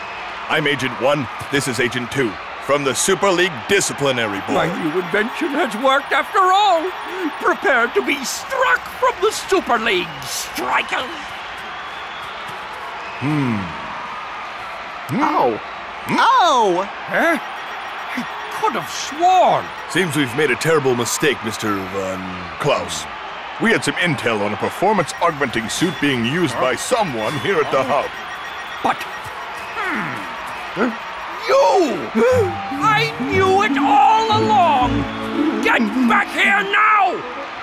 I'm Agent 1, this is Agent 2. From the Super League Disciplinary Board. My new invention has worked after all. Prepare to be struck from the Super League, Striker. Oh! Oh! Huh? I could have sworn. Seems we've made a terrible mistake, Mr. Von Klaus. We had some intel on a performance-augmenting suit being used by someone here at the hub. But... You! I knew it all along! Get back here now!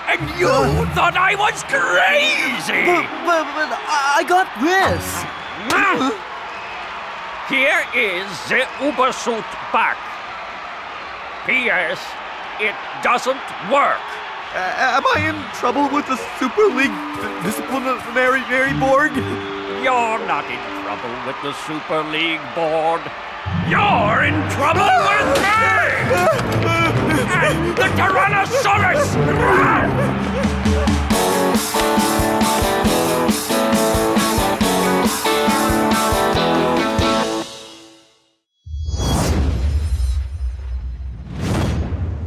And you thought I was crazy! But I got this! Here is the Ubersuit back. P.S. It doesn't work. Am I in trouble with the Super League disciplinary board? You're not in trouble with the Super League board. You're in trouble with me! And the Tyrannosaurus! Run!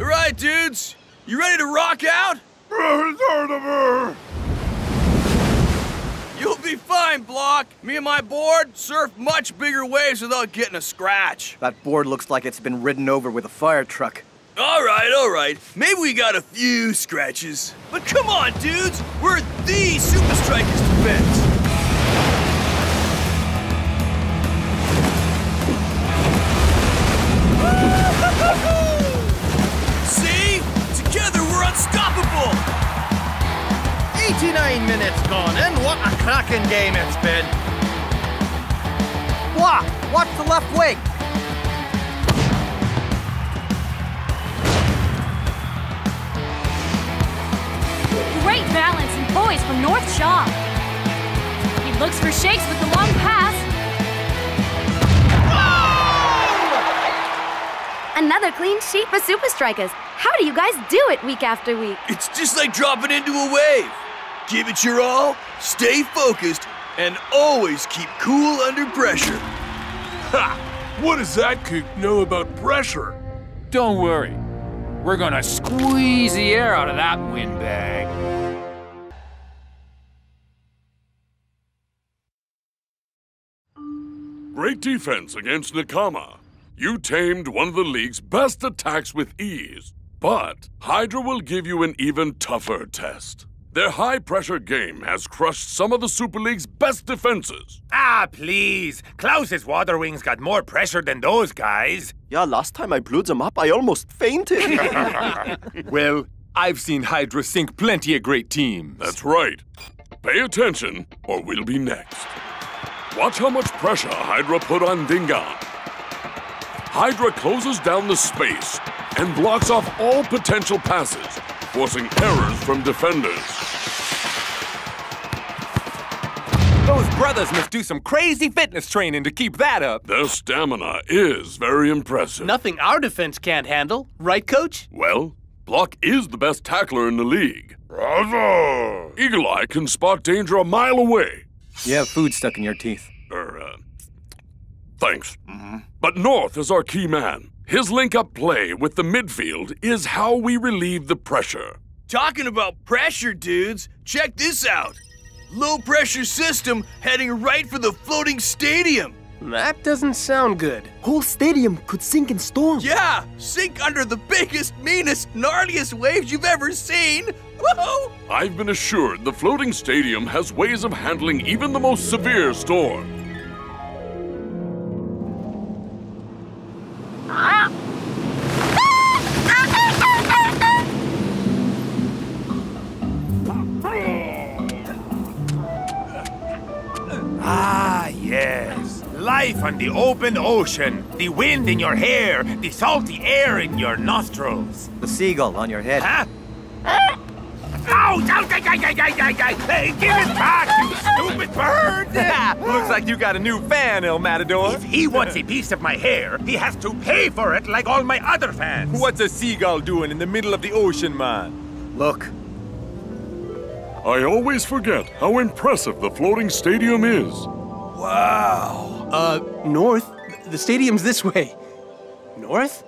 All right, dudes. You ready to rock out? You'll be fine, Block. Me and my board surf much bigger waves without getting a scratch. That board looks like it's been ridden over with a fire truck. All right. Maybe we got a few scratches. But come on, dudes. We're the Supa Strikas defense. Unstoppable! 89 minutes gone, and what a cracking game it's been! Block! Watch the left wing! Great balance and poise from North Shore. He looks for Shakes with the long pass. Oh! Another clean sheet for Supa Strikas. How do you guys do it week after week? It's just like dropping into a wave. Give it your all, stay focused, and always keep cool under pressure. Ha! What does that kook know about pressure? Don't worry. We're gonna squeeze the air out of that windbag. Great defense against Nakama. You tamed one of the league's best attacks with ease. But Hydra will give you an even tougher test. Their high-pressure game has crushed some of the Super League's best defenses. Ah, please. Klaus's water wings got more pressure than those guys. Yeah, last time I blew them up, I almost fainted. Well, I've seen Hydra sink plenty of great teams. That's right. Pay attention, or we'll be next. Watch how much pressure Hydra put on Dingaan. Hydra closes down the space and blocks off all potential passes, forcing errors from defenders. Those brothers must do some crazy fitness training to keep that up. Their stamina is very impressive. Nothing our defense can't handle, right, Coach? Well, Block is the best tackler in the league. Bravo! Eagle Eye can spot danger a mile away. You have food stuck in your teeth. Thanks. But North is our key man. His link-up play with the midfield is how we relieve the pressure. Talking about pressure, dudes, check this out. Low-pressure system heading right for the floating stadium. That doesn't sound good. Whole stadium could sink in storms. Yeah, sink under the biggest, meanest, gnarliest waves you've ever seen. Whoa! I've been assured the floating stadium has ways of handling even the most severe storm. Ah, yes. Life on the open ocean. The wind in your hair. The salty air in your nostrils. The seagull on your head. Huh? Ow! Hey, give it back, you stupid bird! Looks like you got a new fan, El Matador. If he wants a piece of my hair, he has to pay for it like all my other fans. What's a seagull doing in the middle of the ocean, man? Look. I always forget how impressive the floating stadium is. Wow. North? The stadium's this way. North?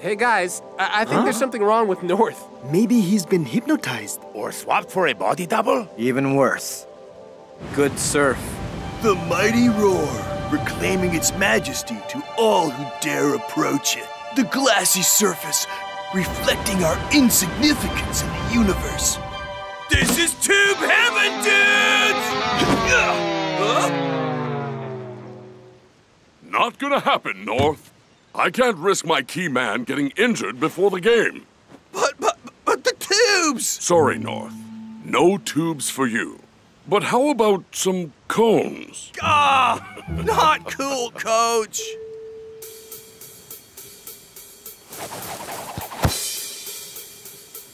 Hey guys, I think there's something wrong with North. Maybe he's been hypnotized. Or swapped for a body double? Even worse. Good surf. The mighty roar. reclaiming its majesty to all who dare approach it. The glassy surface, reflecting our insignificance in the universe. This is Tube Heaven, dudes! Not gonna happen, North. I can't risk my key man getting injured before the game. But the tubes! Sorry, North. No tubes for you. But how about some cones? Ah! Not cool, Coach!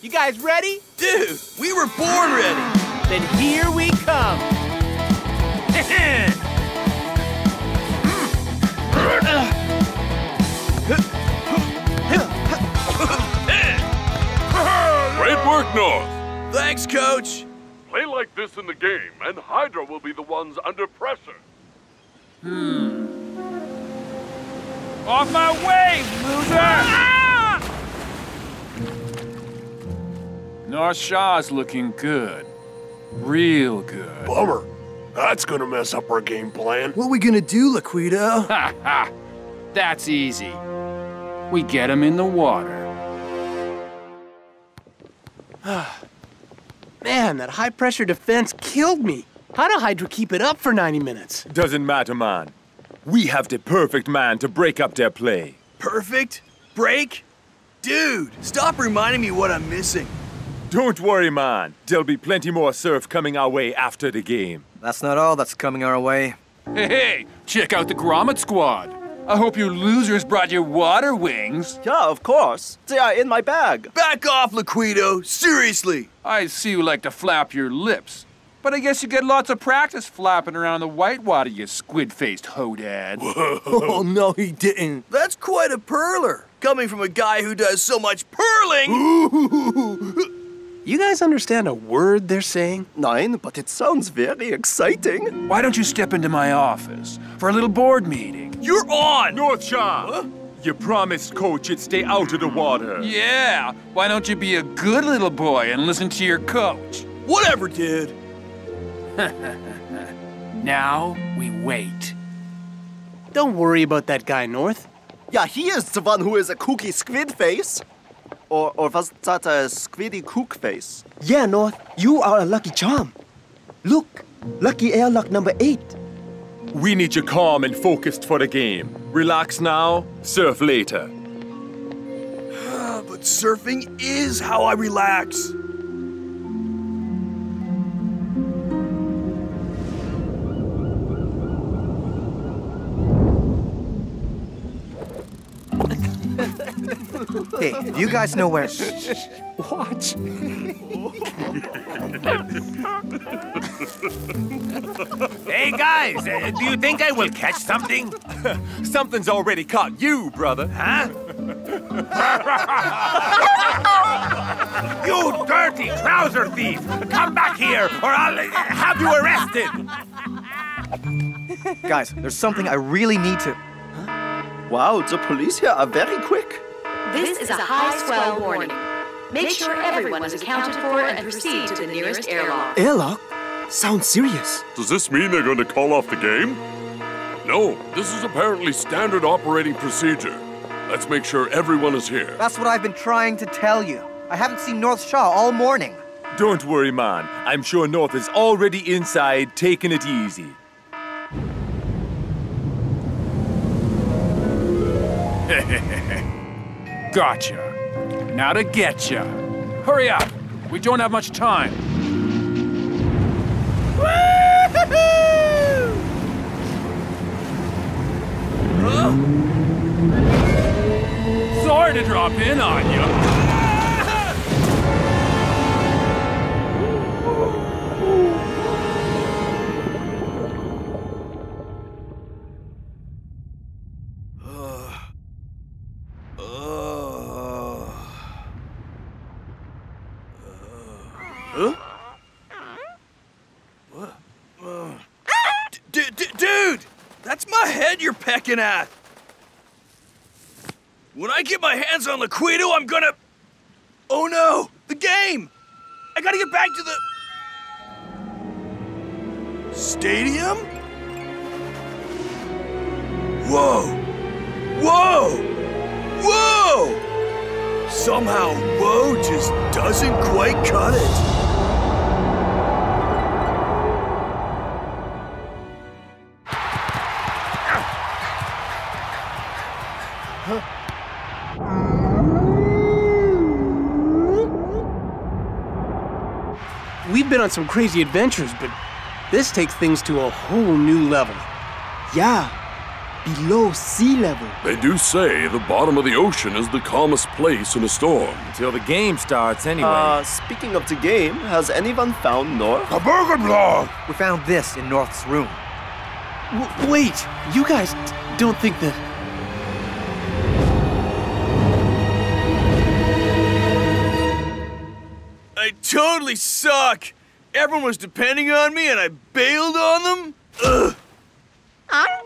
You guys ready? Dude, we were born ready! Then here we come! Great work, North! Thanks, Coach! Play like this in the game, and Hydra will be the ones under pressure. Off my way, loser! North Shore's looking good. Real good. Bummer. That's gonna mess up our game plan. What are we gonna do, Liquido? Ha ha! That's easy. We get him in the water. Man, that high-pressure defense killed me. How do Hydra keep it up for 90 minutes? Doesn't matter, man. We have the perfect man to break up their play. Perfect? Break? Dude, stop reminding me what I'm missing. Don't worry, man. There'll be plenty more surf coming our way after the game. That's not all that's coming our way. Hey, check out the Grommet Squad. I hope you losers brought your water wings. Yeah, of course. They are in my bag. Back off, Liquido. Seriously. I see you like to flap your lips. But I guess you get lots of practice flapping around the whitewater, you squid-faced hodad. Whoa. Oh, no, he didn't. That's quite a perler. Coming from a guy who does so much perling. You guys understand a word they're saying? Nein, but it sounds very exciting. Why don't you step into my office for a little board meeting? You're on! North Shore! Huh? You promised Coach it'd stay out of the water. Yeah, why don't you be a good little boy and listen to your coach? Whatever, dude. Now we wait. Don't worry about that guy, North. Yeah, he is the one who is a kooky squid face. Or was that a squiddy cook face? Yeah, North, you are a lucky charm. Look, lucky airlock number 8. We need you calm and focused for the game. Relax now, surf later. But surfing is how I relax. Hey, you guys know where... Watch. Hey, guys, do you think I will catch something? Something's already caught you, brother. Huh? You dirty trouser thief! Come back here, or I'll have you arrested! Guys, there's something I really need to... Huh? Wow, the police here are very quick. This is a high swell warning. Make sure everyone is accounted for and proceed to the nearest airlock. Airlock? Sounds serious. Does this mean they're going to call off the game? No, this is apparently standard operating procedure. Let's make sure everyone is here. That's what I've been trying to tell you. I haven't seen North Shore all morning. Don't worry, man. I'm sure North is already inside, taking it easy. Gotcha. Now to getcha. Hurry up. We don't have much time. Woo-hoo-hoo! Huh? Sorry to drop in on you. At. When I get my hands on Liquido, I'm gonna... Oh no! The game! I gotta get back to the... Stadium? Whoa! Whoa! Whoa! Somehow, whoa just doesn't quite cut it. We've been on some crazy adventures, but this takes things to a whole new level. Yeah, below sea level. They do say the bottom of the ocean is the calmest place in a storm. Until the game starts, anyway. Speaking of the game, has anyone found North? A burger blog! We found this in North's room. Wait, you guys don't think that... I totally suck! Everyone was depending on me and I bailed on them? Ugh! Huh?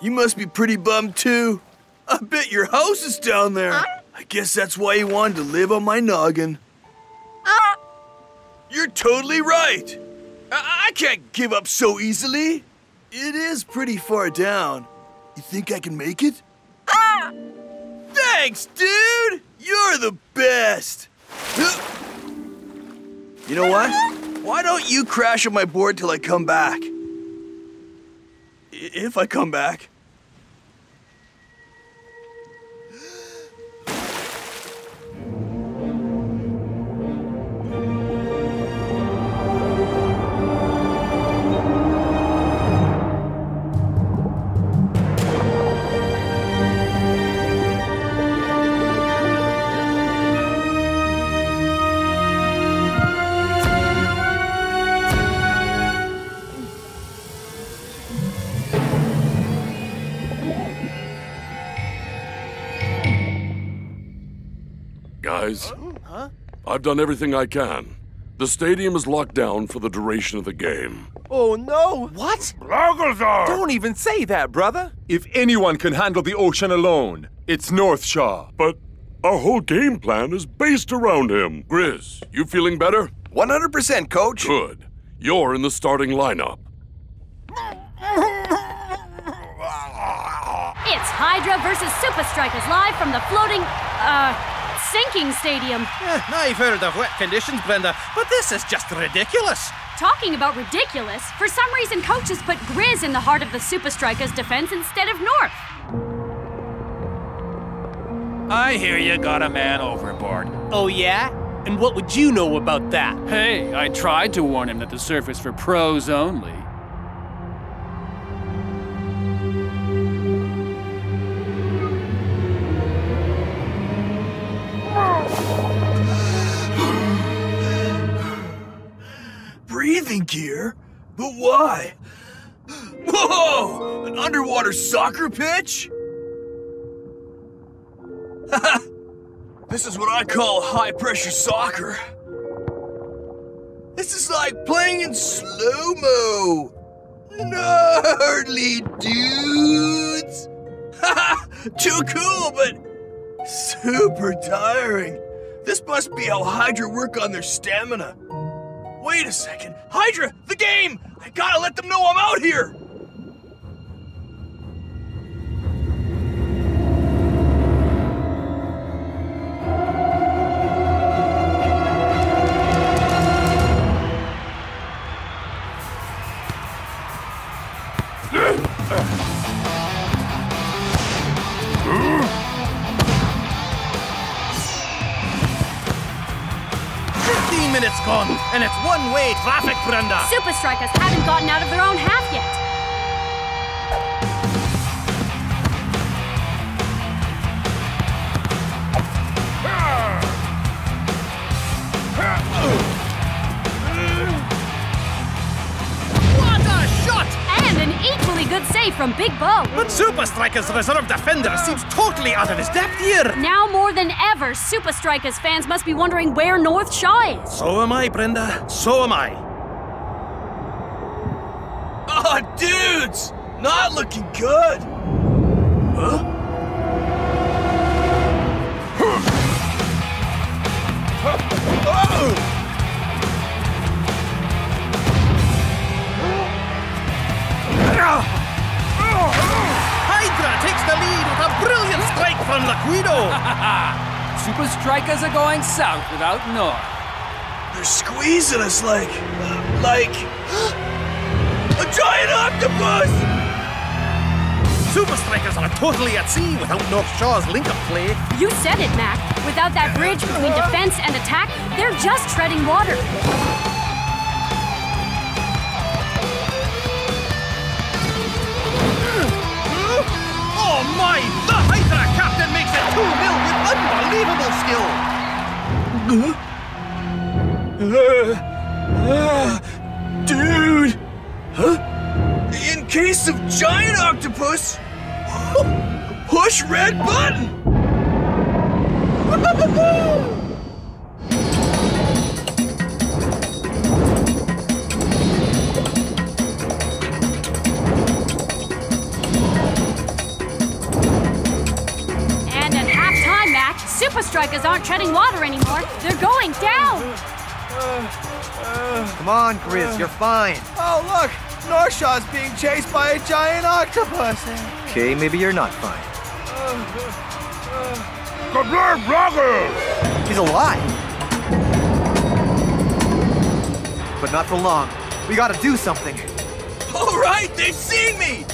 You must be pretty bummed too. I bet your house is down there. I guess that's why you wanted to live on my noggin. You're totally right! I can't give up so easily. It is pretty far down. You think I can make it? Thanks, dude! You're the best! You know what? Why don't you crash on my board till I come back? If I come back. Guys, I've done everything I can. The stadium is locked down for the duration of the game. Oh no! What? Blogazar! Don't even say that, brother! If anyone can handle the ocean alone, it's North Shore. But our whole game plan is based around him. Grizz, you feeling better? 100%, Coach. Good. You're in the starting lineup. It's Hydra versus Supa Strikas live from the floating, sinking stadium. I've heard of wet conditions, Brenda, but this is just ridiculous. Talking about ridiculous, for some reason coaches put Grizz in the heart of the Supa Strikas defense instead of North. I hear you got a man overboard. Oh yeah? And what would you know about that? Hey, I tried to warn him that the surf is for pros only. Breathing gear? But why? Whoa! An underwater soccer pitch? This is what I call high-pressure soccer. This is like playing in slow-mo. Gnarly dudes! Too cool, but super tiring. This must be how Hydra work on their stamina. Wait a second. Hydra, the game! I gotta let them know I'm out here! And it's one-way traffic, Brenda! Supa Strikas haven't gotten out of their own half yet. What a shot! And an equally good save from Big Bo. But Supa Strikas' reserve defender seems totally out of his depth here. Now more than ever, Supa Strikas fans must be wondering where North Shore is. So am I, Brenda. So am I. Oh, dudes! Not looking good! Huh? Oh! from Liquido. Supa Strikas are going south without north. They're squeezing us like a giant octopus! Supa Strikas are totally at sea without North Shore's link-up play. You said it, Mac. Without that bridge between defense and attack, they're just treading water. Oh my! The Hydra captain makes it 2-0 with unbelievable skill! Dude! Huh? In case of giant octopus, push red button! Supa Strikas aren't treading water anymore. They're going down. Come on, Grizz, you're fine. Oh, look, North Shore's being chased by a giant octopus. Okay, maybe you're not fine. He's alive. But not for long. We gotta do something. All right, they've seen me.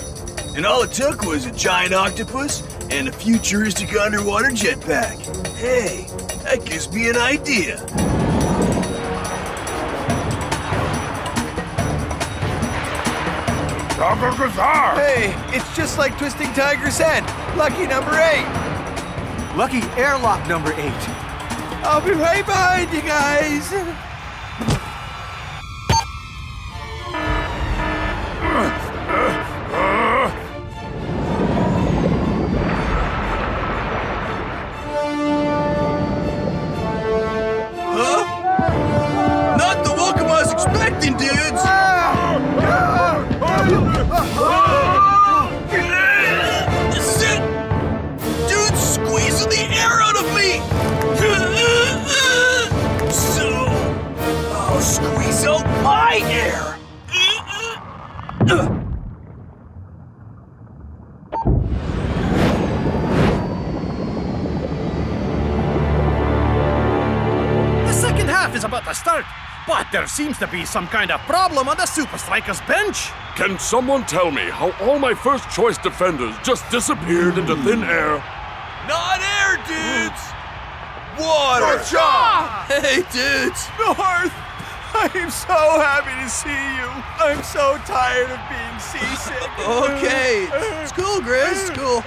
And all it took was a giant octopus and a futuristic underwater jetpack. Hey, that gives me an idea. Hey, it's just like Twisting Tiger's Head. Lucky number 8. Lucky airlock number 8. I'll be right behind you guys. Seems to be some kind of problem on the Supa Strikas bench. Can someone tell me how all my first choice defenders just disappeared into thin air? Not air, dudes! Water! Hey, dudes! North! I am so happy to see you. I'm so tired of being seasick. Okay. It's cool, Grizz. It's cool.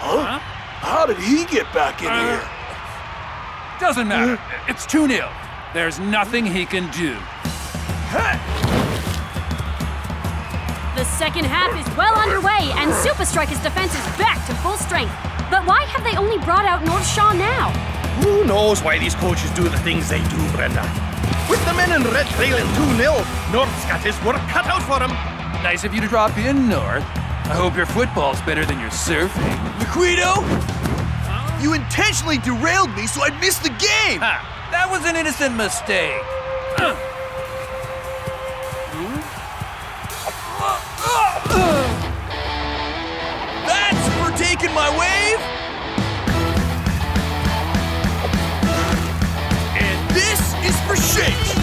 Huh? How did he get back in here? Doesn't matter. It's 2-0. There's nothing he can do. The second half is well underway, and Supa Strikas' defense is back to full strength. But why have they only brought out North Shore now? Who knows why these coaches do the things they do, Brenda? With the men in red trailing 2-0, North's got his work cut out for him. Nice of you to drop in, North. I hope your football's better than your surfing. Liquido, you intentionally derailed me so I'd miss the game. Huh. That was an innocent mistake. That's for taking my wave. And this is for Shakes.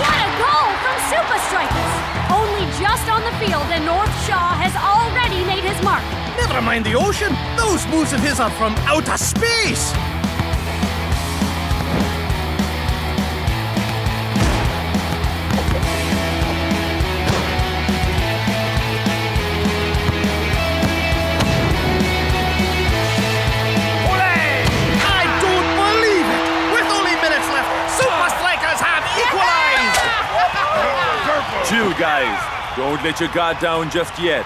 What a goal from Supa Strikas! Only just on the field, and North Shore has already made his mark. Never mind the ocean. Those moves of his are from outer space. You guys, don't let your guard down just yet.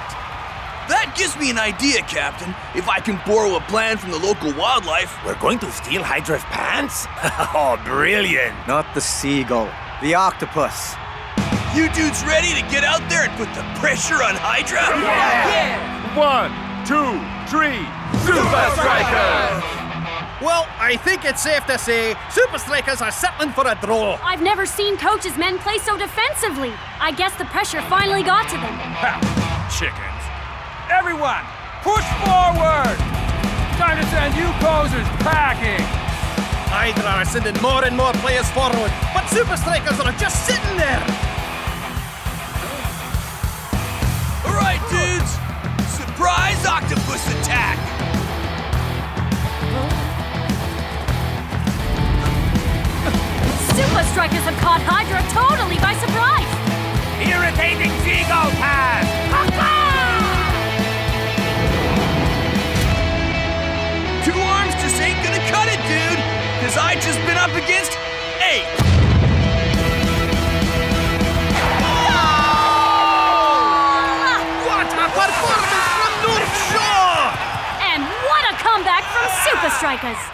That gives me an idea, Captain. If I can borrow a plan from the local wildlife, we're going to steal Hydra's pants? Oh, brilliant. Not the seagull, the octopus. You dudes ready to get out there and put the pressure on Hydra? Yeah! 1, 2, 3, Supa Strikas! Well, I think it's safe to say Supa Strikas are settling for a draw. I've never seen Coach's men play so defensively. I guess the pressure finally got to them. Ha! Chickens. Everyone, push forward! Time to send you posers packing! Hydra are sending more and more players forward, but Supa Strikas are just sitting there! Alright, dudes! Surprise octopus attack! Supa Strikas have caught Hydra totally by surprise! Irritating Vigo pass! Two arms just ain't gonna cut it, dude! Cause I just been up against 8! Performance from North Shore! And what a comeback from Supa Strikas!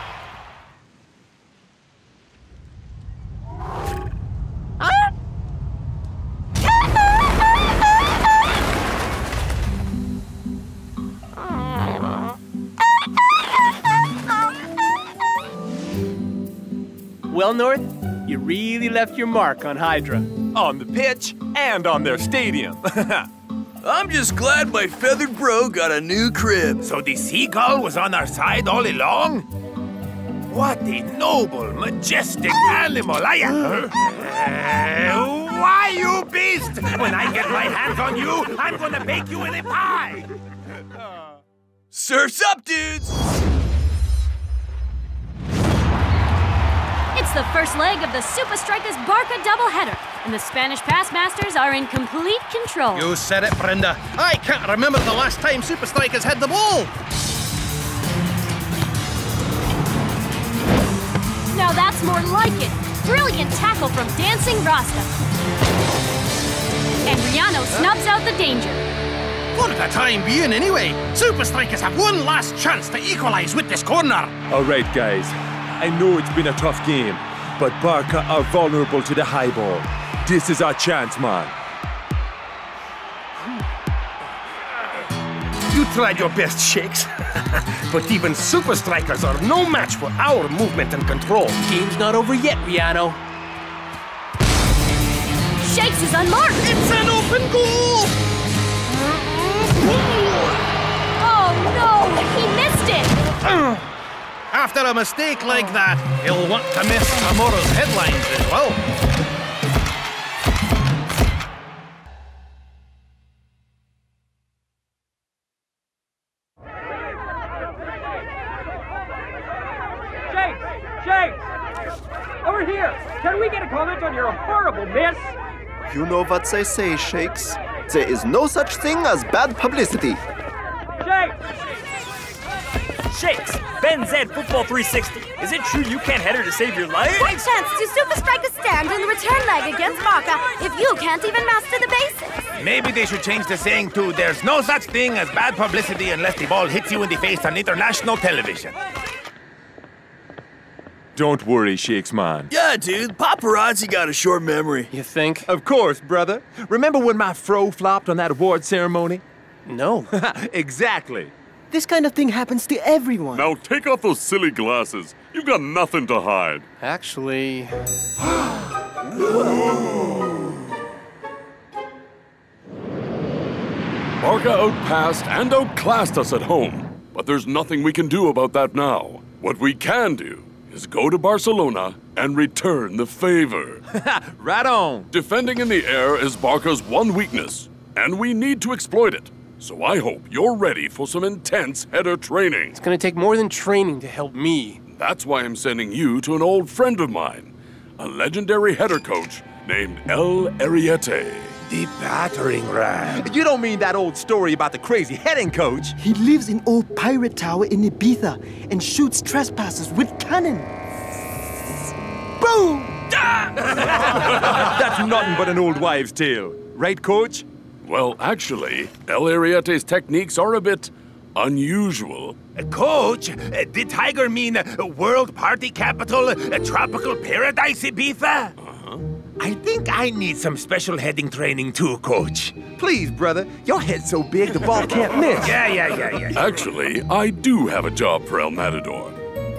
Well, North, you really left your mark on Hydra. On the pitch and on their stadium. I'm just glad my feathered bro got a new crib. So the seagull was on our side all along? What a noble, majestic animal I am. Why, you beast? When I get my hands on you, I'm gonna bake you in a pie. Surf's up, dudes! It's the first leg of the Supa Strikas Barca doubleheader, and the Spanish pass masters are in complete control. You said it, Brenda. I can't remember the last time Supa Strikas had the ball. Now that's more like it. Brilliant tackle from Dancing Rasta. And Riano snubs out the danger. For the time being, anyway, Supa Strikas have one last chance to equalize with this corner. All right, guys. I know it's been a tough game, but Barca are vulnerable to the high ball. This is our chance, man. You tried your best, Shakes. But even Supa Strikas are no match for our movement and control. Game's not over yet, Riano. Shakes is unmarked. It's an open goal! Oh, no! He missed it! After a mistake like that, he'll want to miss tomorrow's headlines as well. Shakes! Shakes! Over here! Can we get a comment on your horrible miss? You know what they say, Shakes. There is no such thing as bad publicity. Shakes! Shakes! Ben Zed, Football 360. Is it true you can't header to save your life? What chance do Supa Strikas stand in the return leg against Barca if you can't even master the basics? Maybe they should change the saying to there's no such thing as bad publicity unless the ball hits you in the face on international television. Don't worry, Shakes, man. Yeah, dude, paparazzi got a short memory. You think? Of course, brother. Remember when my fro flopped on that award ceremony? No. Exactly. This kind of thing happens to everyone. Now take off those silly glasses. You've got nothing to hide. Actually... Barca outpassed and outclassed us at home. But there's nothing we can do about that now. What we can do is go to Barcelona and return the favor. Right on. Defending in the air is Barca's one weakness, and we need to exploit it. So I hope you're ready for some intense header training. It's gonna take more than training to help me. That's why I'm sending you to an old friend of mine, a legendary header coach named El Ariete. The battering ram. You don't mean that old story about the crazy heading coach. He lives in old pirate tower in Ibiza and shoots trespassers with cannon. Boom! That's nothing but an old wives' tale. Right, coach? Well, actually, El Ariete's techniques are a bit unusual. Coach, did Tiger mean world party capital, a tropical paradise, Ibiza? Uh-huh. I think I need some special heading training too, Coach. Please, brother, your head's so big the ball can't miss. Yeah. Actually, I do have a job for El Matador.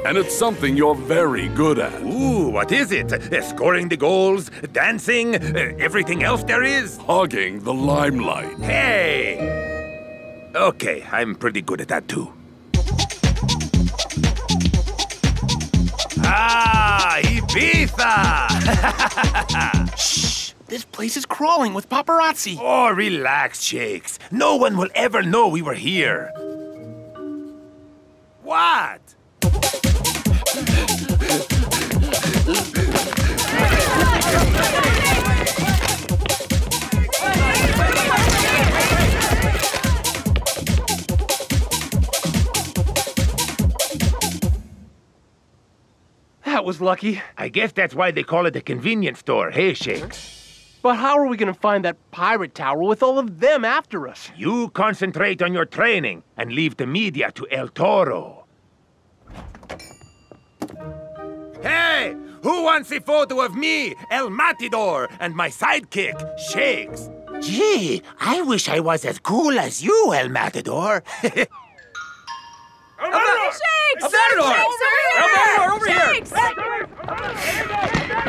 And it's something you're very good at. Ooh, what is it? Scoring the goals, dancing, everything else there is? Hogging the limelight. Hey! Okay, I'm pretty good at that too. Ah, Ibiza! Shh! This place is crawling with paparazzi. Oh, relax, Shakes. No one will ever know we were here. What? That was lucky. I guess that's why they call it a convenience store, hey, Shakes? But how are we gonna find that pirate tower with all of them after us? You concentrate on your training and leave the media to El Toro. Hey! Who wants a photo of me, El Matador, and my sidekick, Shakes? Gee, I wish I was as cool as you, El Matador.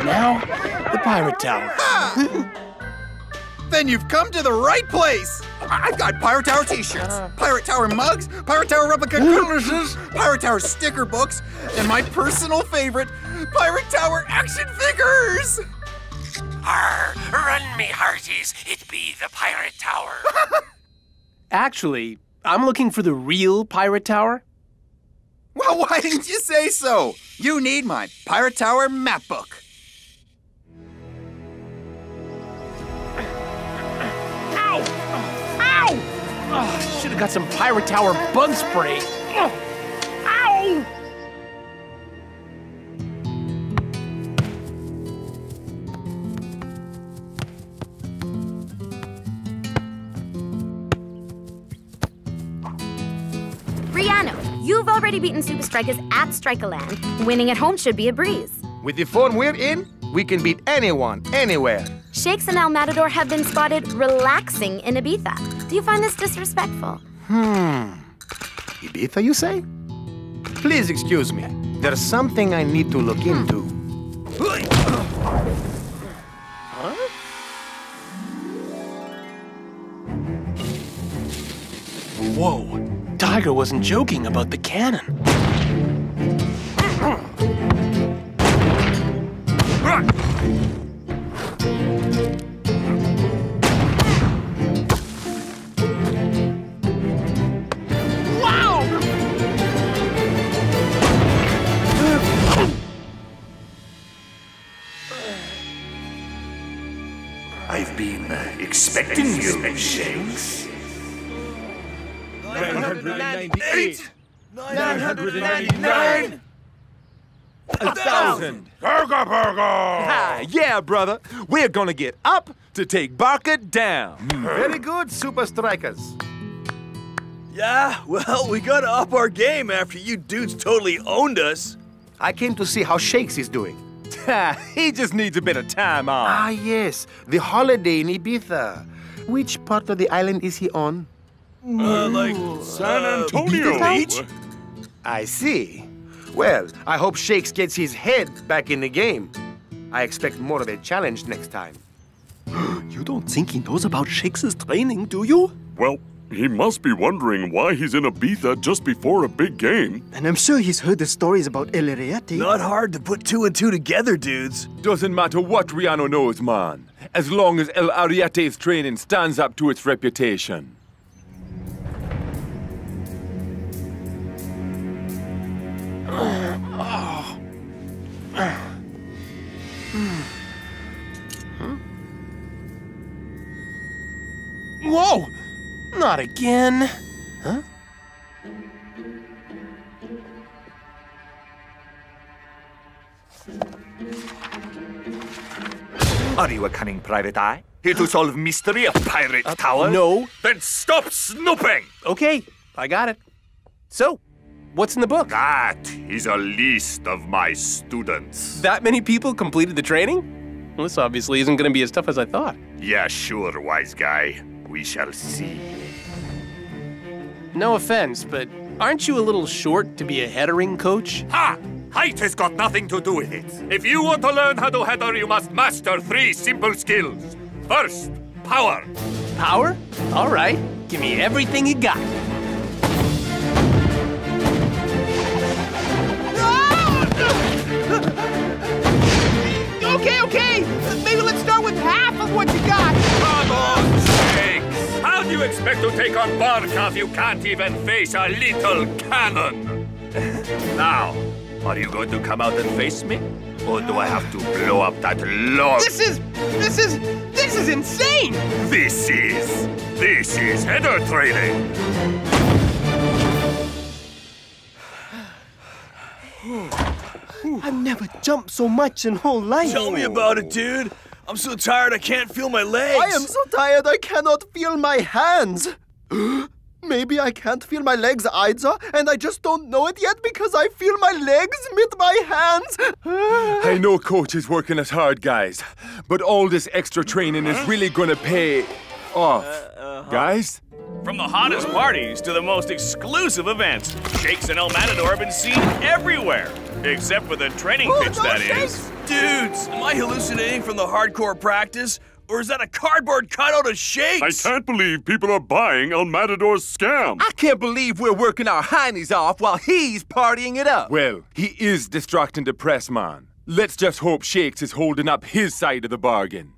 Now, the pirate tower. Then you've come to the right place. I've got pirate tower T-shirts, pirate tower mugs, pirate tower replica cutlasses, pirate tower sticker books, and my personal favorite, pirate tower action figures. Arr, run me hearties! It be the pirate tower. Actually, I'm looking for the real pirate tower. Well, why didn't you say so? You need my pirate tower map book. Ow! Ow! Oh, should have got some pirate tower bug spray. Ow! Riano. You've already beaten Supa Strikas at Strikaland. Winning at home should be a breeze. With the form we're in, we can beat anyone, anywhere. Shakes and El Matador have been spotted relaxing in Ibiza. Do you find this disrespectful? Ibiza, you say? Please excuse me. There's something I need to look into. Huh? Whoa. Tiger wasn't joking about the cannon. Wow! I've been expecting you, Shakes. 998! 999! 1,000! Burger, burger! Yeah, brother. We're gonna get up to take Barca down. Very good, Supa Strikas. Yeah, well, we gotta up our game after you dudes totally owned us. I came to see how Shakes is doing. He just needs a bit of time off. Ah, yes. The holiday in Ibiza. Which part of the island is he on? Like San Antonio Beach? I see. Well, I hope Shakes gets his head back in the game. I expect more of a challenge next time. You don't think he knows about Shakes' training, do you? Well, he must be wondering why he's in Ibiza just before a big game. And I'm sure he's heard the stories about El Ariete. Not hard to put two and two together, dudes. Doesn't matter what Riano knows, man. As long as El Ariete's training stands up to its reputation. Whoa! Not again. Huh? Are you a cunning private eye? Here to solve mystery of pirate tower? No. Then stop snooping! Okay, I got it. So, what's in the book? That is a list of my students. That many people completed the training? Well, this obviously isn't going to be as tough as I thought. Yeah, sure, wise guy. We shall see. No offense, but Aren't you a little short to be a headering coach? Ha! Height has got nothing to do with it. If you want to learn how to header, you must master three simple skills. First, power. Power? All right. Give me everything you got. Okay, okay. Maybe let's start with half of what you got. Come on, Shakes. How do you expect to take on Barca if you can't even face a little cannon? Now, are you going to come out and face me? Or do I have to blow up that log? This is insane! This is header training! I've never jumped so much in whole life. Tell me about it, dude. I'm so tired I can't feel my legs. I am so tired I cannot feel my hands. Maybe I can't feel my legs either, and I just don't know it yet because I feel my legs with my hands. I know Coach is working us hard, guys, but all this extra training is really gonna pay off. Guys? From the hottest parties to the most exclusive events, Shakes and El Matador have been seen everywhere, except for the training pitch, that is. Dudes, am I hallucinating from the hardcore practice? Or is that a cardboard cutout of Shakes? I can't believe people are buying El Matador's scam. I can't believe we're working our heinies off while he's partying it up. Well, he is distracting the press, man. Let's just hope Shakes is holding up his side of the bargain.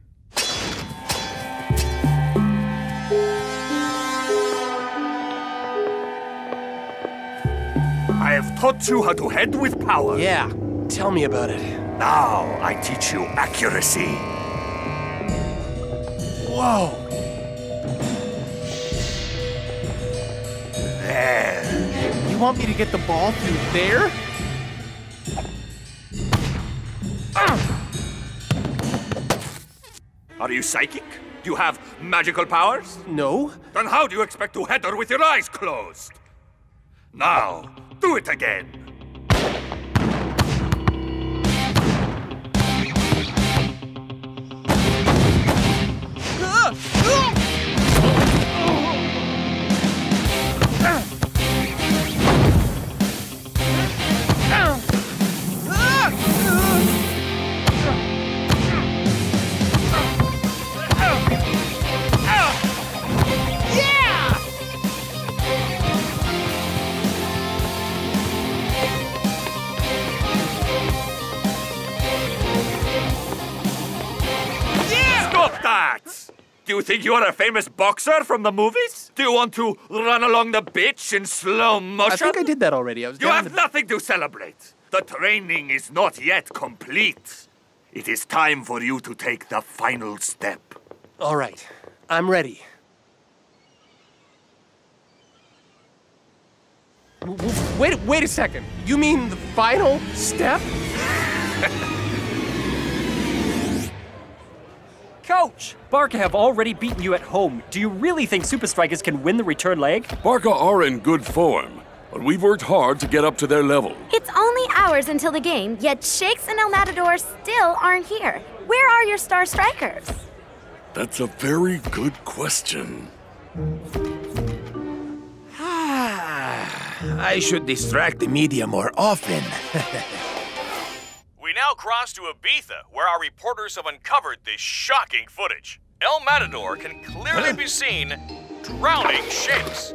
I have taught you how to head with power. Yeah, tell me about it. Now I teach you accuracy. Whoa! There. You want me to get the ball through there? Are you psychic? Do you have magical powers? No. Then how do you expect to header with your eyes closed? Now, do it again. Do you think you are a famous boxer from the movies? Do you want to run along the beach in slow motion? I think I did that already. You have nothing to celebrate. The training is not yet complete. It is time for you to take the final step. All right, I'm ready. Wait a second. You mean the final step? Coach! Barca have already beaten you at home. Do you really think Supa Strikas can win the return leg? Barca are in good form, but we've worked hard to get up to their level. It's only hours until the game, yet Shakes and El Matador still aren't here. Where are your star strikers? That's a very good question. I should distract the media more often. We now cross to Ibiza, where our reporters have uncovered this shocking footage. El Matador can clearly be seen drowning Shakes.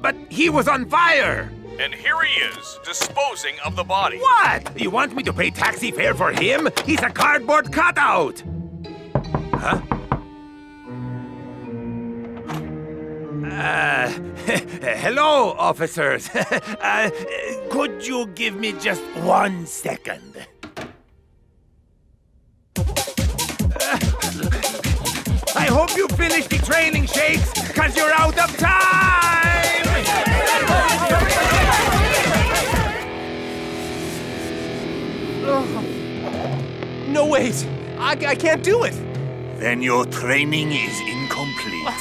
But he was on fire! And here he is, disposing of the body. What? You want me to pay taxi fare for him? He's a cardboard cutout! Huh? Hello, officers. Could you give me just 1 second? I hope you finish the training, Shakes, because you're out of time! No ways. I can't do it. Then your training is incomplete.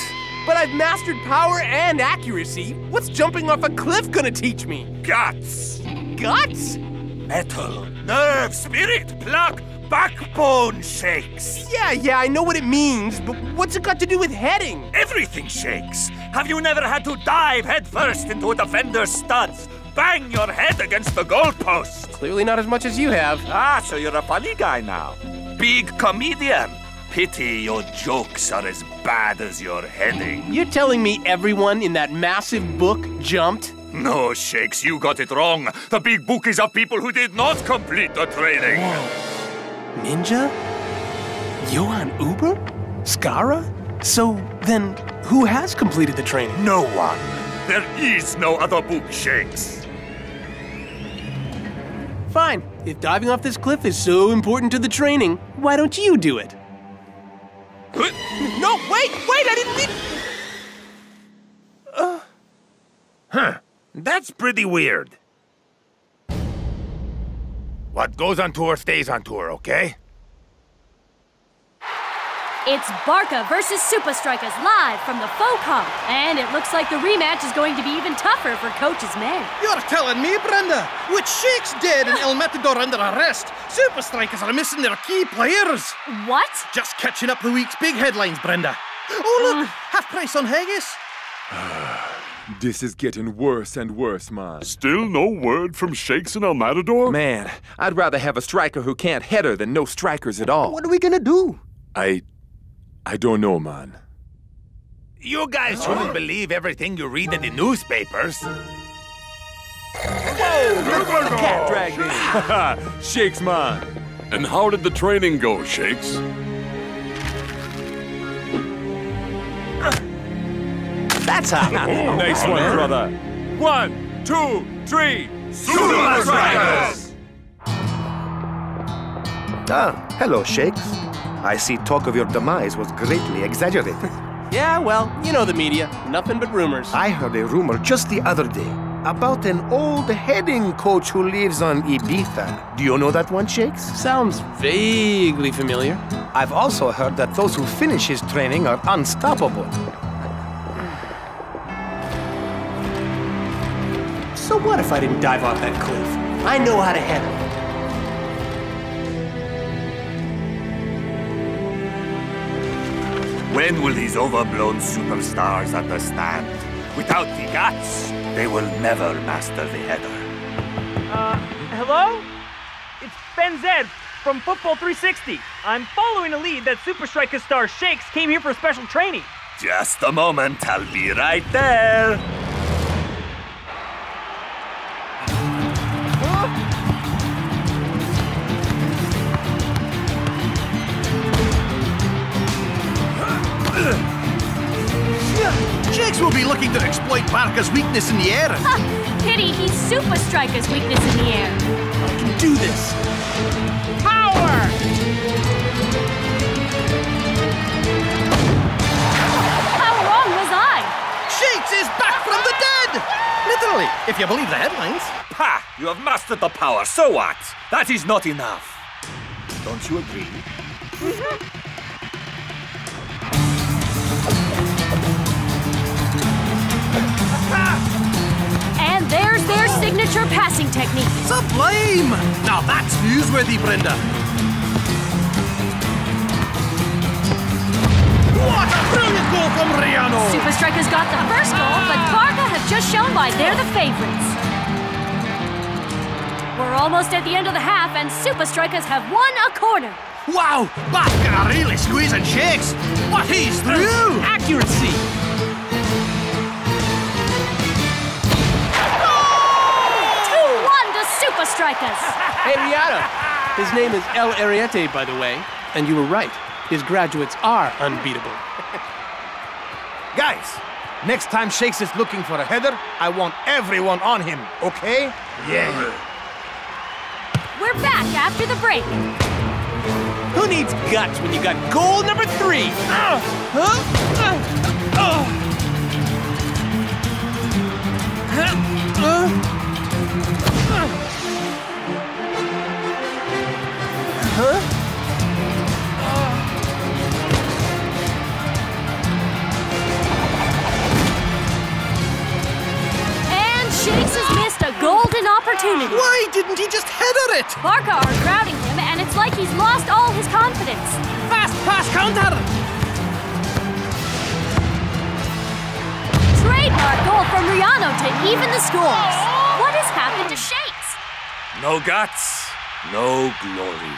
But I've mastered power and accuracy. What's jumping off a cliff gonna teach me? Guts. Guts? Metal. Nerve, spirit, pluck, backbone shakes. Yeah, I know what it means, but what's it got to do with heading? Everything shakes. Have you never had to dive headfirst into a defender's studs? Bang your head against the goalpost? Clearly not as much as you have. Ah, so you're a funny guy now. Big comedian. Pity your jokes are as bad as your heading. You're telling me everyone in that massive book jumped? No, Shakes, you got it wrong. The big book is of people who did not complete the training. Whoa. Ninja? Johann Uber? Skarra? So, then, who has completed the training? No one. There is no other book, Shakes. Fine. If diving off this cliff is so important to the training, why don't you do it? Huh? No, wait, I didn't mean... Huh. That's pretty weird. What goes on tour stays on tour, okay? It's Barca versus Supa Strikas live from the Faux Cop. And it looks like the rematch is going to be even tougher for Coach's men. You're telling me, Brenda, what Shakes did and El Matador under arrest, Supa Strikas are missing their key players. What? Just catching up the week's big headlines, Brenda. Oh, look, half price on haggis. This is getting worse and worse, man. Still no word from Shakes and El Matador? Man, I'd rather have a striker who can't header than no strikers at all. What are we gonna do? I don't know, man. You guys shouldn't believe everything you read in the newspapers. Whoa! Look at the cat dragging. Shakes, man. And how did the training go, Shakes? That's how. Nice one, brother. 1, 2, 3. Supa Strikas! Ah, hello, Shakes. I see talk of your demise was greatly exaggerated. Yeah, well, you know the media. Nothing but rumors. I heard a rumor just the other day about an old heading coach who lives on Ibiza. Do you know that one, Shakes? Sounds vaguely familiar. I've also heard that those who finish his training are unstoppable. So what if I didn't dive off that cliff? I know how to handle it. When will these overblown superstars understand? Without the guts, they will never master the header. Hello? It's Ben Zed from Football 360. I'm following a lead that Supa Strikas star Shakes came here for special training. Just a moment, I'll be right there. Shakes will be looking to exploit Barca's weakness in the air. Pity he's Supa Strikas' weakness in the air. I can do this. Power! How wrong was I? Shakes is back from the dead! Literally, if you believe the headlines. Ha! You have mastered the power, so what? That is not enough. Don't you agree? Mm-hmm. And there's their signature passing technique. Sublime! Now that's newsworthy, Brenda. What a brilliant goal from Riano! Supa Strikas got the first goal, but Barca have just shown why they're the favorites. We're almost at the end of the half, and Supa Strikas have won a corner. Wow, Barca really squeezing Shakes. But he's through! Accuracy! Supa Strikas! Hey, Riano! His name is El Ariete, by the way. And you were right. His graduates are unbeatable. Guys, next time Shakes is looking for a header, I want everyone on him, okay? Yeah. We're back after the break. Who needs guts when you got goal number 3? And Shakes has missed a golden opportunity. Why didn't he just header it? Barca are crowding him, and if It's like he's lost all his confidence. Fast pass counter! Trademark goal from Riano to even the scores. What has happened to Shakes? No guts, no glory.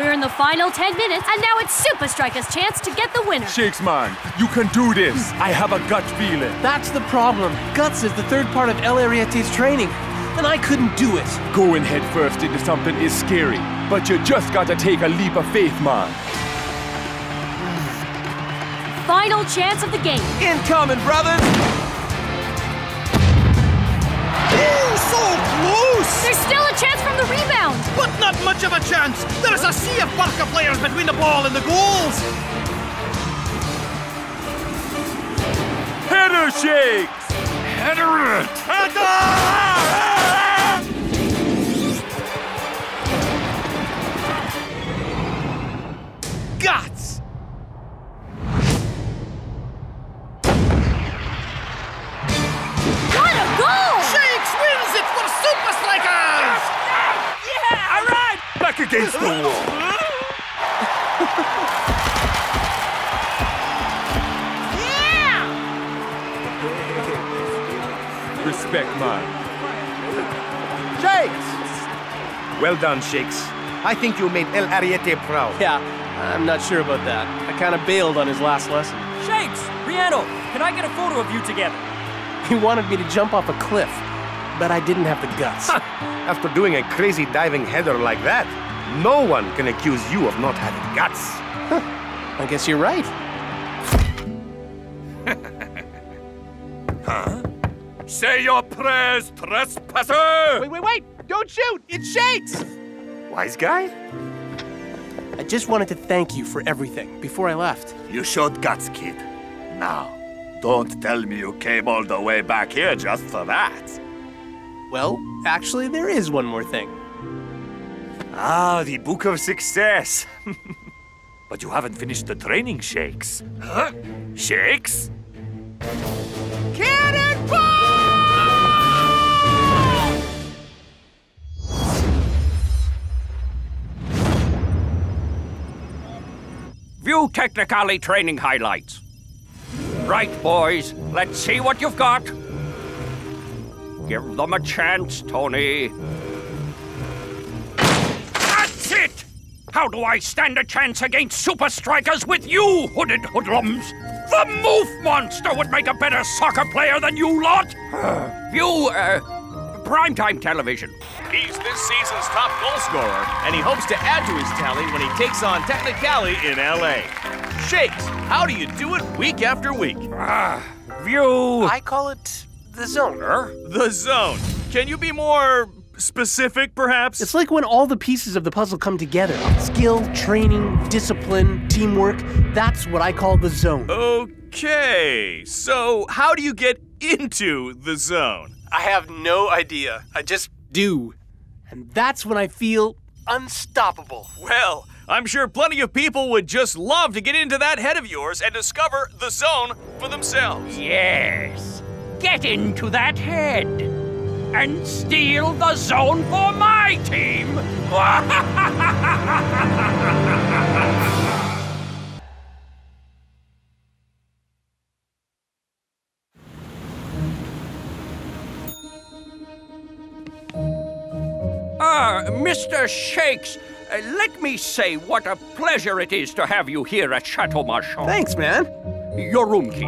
We're in the final 10 minutes, and now it's Supa Strikas' chance to get the winner. Shakes, man, you can do this. I have a gut feeling. That's the problem. Guts is the third part of El Ariete's training, and I couldn't do it. Going headfirst into something is scary, but you just got to take a leap of faith, man. Final chance of the game. Incoming, brothers. So close! There's still a chance from the rebound! But not much of a chance! There's a sea of Barca players between the ball and the goals! Header, Shakes! Header it! Header! Guts! What a goal! Shakes wins it for Supa Strikas! Yeah, yeah, all right! Back against the wall. Yeah! Respect, man. Shakes! Well done, Shakes. I think you made El Ariete proud. Yeah, I'm not sure about that. I kind of bailed on his last lesson. Shakes! Riano, can I get a photo of you together? He wanted me to jump off a cliff, but I didn't have the guts. After doing a crazy diving header like that, no one can accuse you of not having guts. Huh. I guess you're right. Huh? Say your prayers, trespasser! Wait, wait, wait! Don't shoot! It shakes! Wise guy? I just wanted to thank you for everything before I left. You showed guts, kid. Now. Don't tell me you came all the way back here just for that. Well, actually, there is one more thing. Ah, the Book of Success. But you haven't finished the training, Shakes. Huh? Shakes? Cannon ball! View Technicali training highlights. Right, boys, let's see what you've got. Give them a chance, Tony. That's it! How do I stand a chance against Supa Strikas with you, hooded hoodlums? The Moof Monster would make a better soccer player than you lot! Primetime television. He's this season's top goal scorer, and he hopes to add to his tally when he takes on Technicali in L.A. Shakes, how do you do it week after week? View... I call it the zone. The zone. Can you be more specific, perhaps? It's like when all the pieces of the puzzle come together. Skill, training, discipline, teamwork. That's what I call the zone. Okay, so how do you get into the zone? I have no idea. I just do. And that's when I feel unstoppable. Well... I'm sure plenty of people would just love to get into that head of yours and discover the zone for themselves. Yes. Get into that head and steal the zone for my team. Mr. Shakes. Let me say what a pleasure it is to have you here at Chateau Marchand. Thanks, man. Your room key.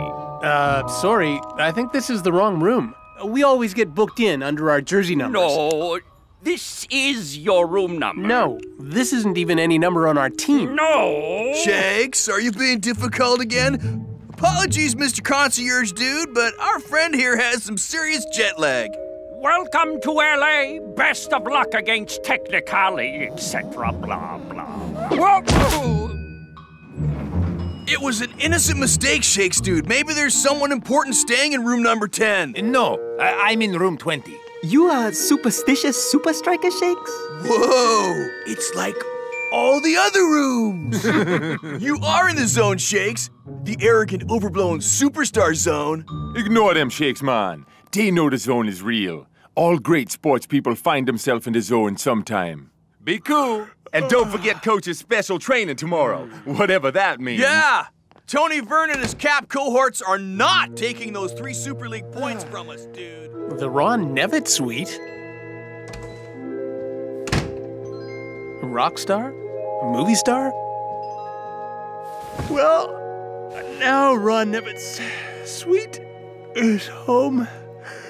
Sorry, I think this is the wrong room. We always get booked in under our jersey numbers. No, this is your room number. No, this isn't even any number on our team. No! Shakes, are you being difficult again? Apologies, Mr. Concierge Dude, but our friend here has some serious jet lag. Welcome to L.A. Best of luck against Technicali, etc. Blah, blah. It was an innocent mistake, Shakes, dude. Maybe there's someone important staying in room number 10. No, I'm in room 20. You are superstitious Supa Strikas, Shakes? Whoa, it's like all the other rooms. You are in the zone, Shakes. The arrogant, overblown superstar zone. Ignore them, Shakes, man. They know the zone is real. All great sports people find themselves in the zone sometime. Be cool. And don't forget Coach's special training tomorrow, whatever that means. Yeah! Tony Vern and his cap cohorts are not taking those 3 Super League points from us, dude. The Ron Nevitt suite? Rock star? Movie star? Well, now Ron Nevitt's suite is home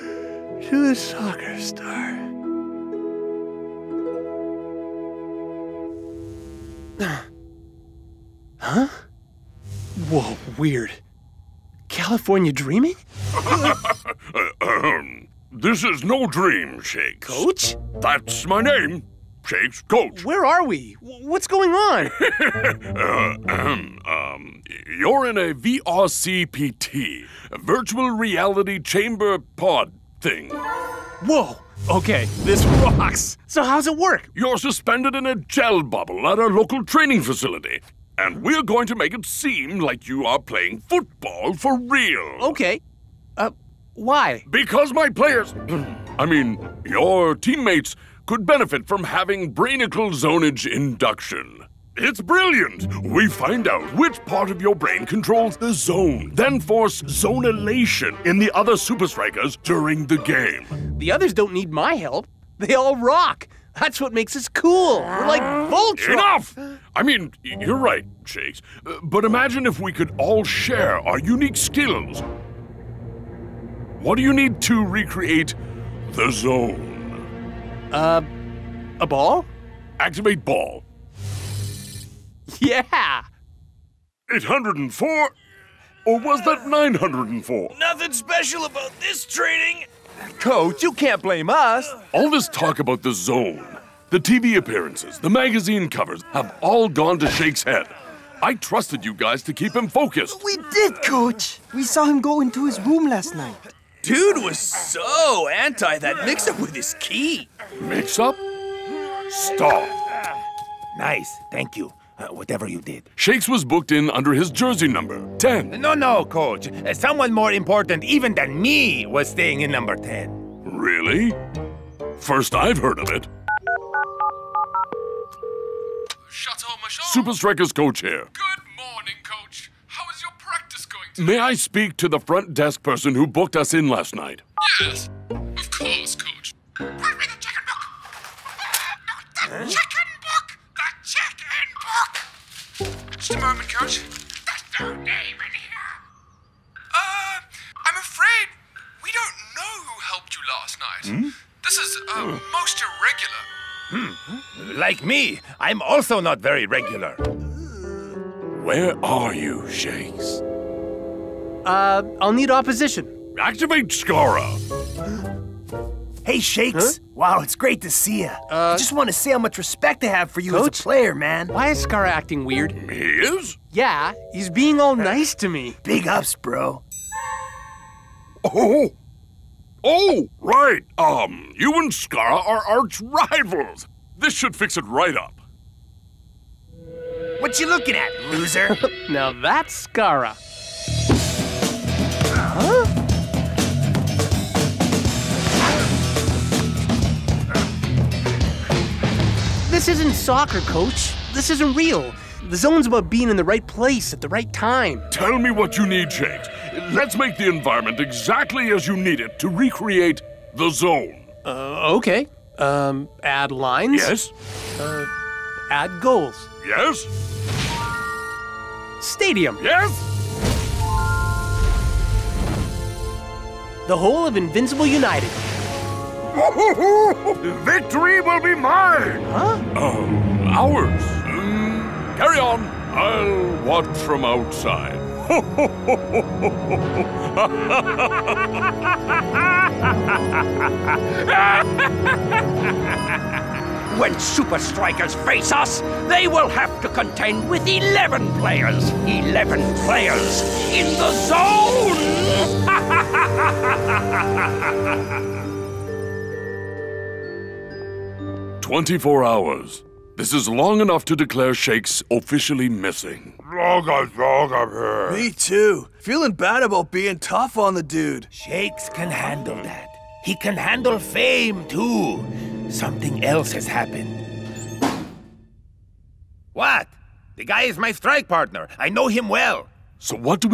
to the soccer star. Huh? Whoa, weird. California dreaming? This is no dream, Shakes. Coach? That's my name. Shakes, Coach. Where are we? What's going on? You're in a VRCPT, a virtual reality chamber pod thing. Whoa. Okay, this rocks. So how's it work? You're suspended in a gel bubble at our local training facility. And we're going to make it seem like you are playing football for real. Okay. Why? Because my players... I mean, your teammates could benefit from having brainical zonage induction. It's brilliant. We find out which part of your brain controls the zone, then force zonulation in the other Supa Strikas during the game. The others don't need my help. They all rock. That's what makes us cool. We're like Voltron. Enough! I mean, you're right, Shakes. But imagine if we could all share our unique skills. What do you need to recreate the zone? A ball? Activate ball. Yeah! 804? Or was that 904? Nothing special about this training! Coach, you can't blame us! All this talk about the zone, the TV appearances, the magazine covers have all gone to Shakes' head. I trusted you guys to keep him focused. We did, Coach! We saw him go into his room last night. Dude was so anti that mix-up with his key. Mix-up? Stop. Nice, thank you. Whatever you did. Shakes was booked in under his jersey number, 10. No, Coach. Someone more important even than me was staying in number 10. Really? First I've heard of it. Chateau Marchand. Supa Strikas coach here. Good morning, Coach. How is your practice going today? May I speak to the front desk person who booked us in last night? Yes, of course, Coach. Bring me the chicken book. Not the chicken book. The chicken book! Just a moment, Coach. There's no name in here. I'm afraid we don't know who helped you last night. Hmm? This is, most irregular. Hmm. Like me, I'm also not very regular. Where are you, Shakes? I'll need opposition. Activate Skarra. Hey, Shakes. Huh? Wow, it's great to see you. I just want to say how much respect I have for you, Coach, as a player, man. Why is Skarra acting weird? He is? Yeah, he's being all nice to me. Big ups, bro. Oh, right. You and Skarra are arch rivals. This should fix it right up. What you looking at, loser? Now that's Skarra. Huh? This isn't soccer, Coach. This isn't real. The zone's about being in the right place at the right time. Tell me what you need, Shakes. Let's make the environment exactly as you need it to recreate the zone. Okay. Add lines? Yes. Add goals? Yes. Stadium? Yes. The whole of Invincible United. Victory will be mine! Huh? Ours. Carry on. I'll watch from outside. When Supa Strikas face us, they will have to contend with 11 players. 11 players in the zone! 24 hours. This is long enough to declare Shakes officially missing. Dog up here. Me too. Feeling bad about being tough on the dude. Shakes can handle that. He can handle fame too. Something else has happened. What? The guy is my strike partner. I know him well. So what do?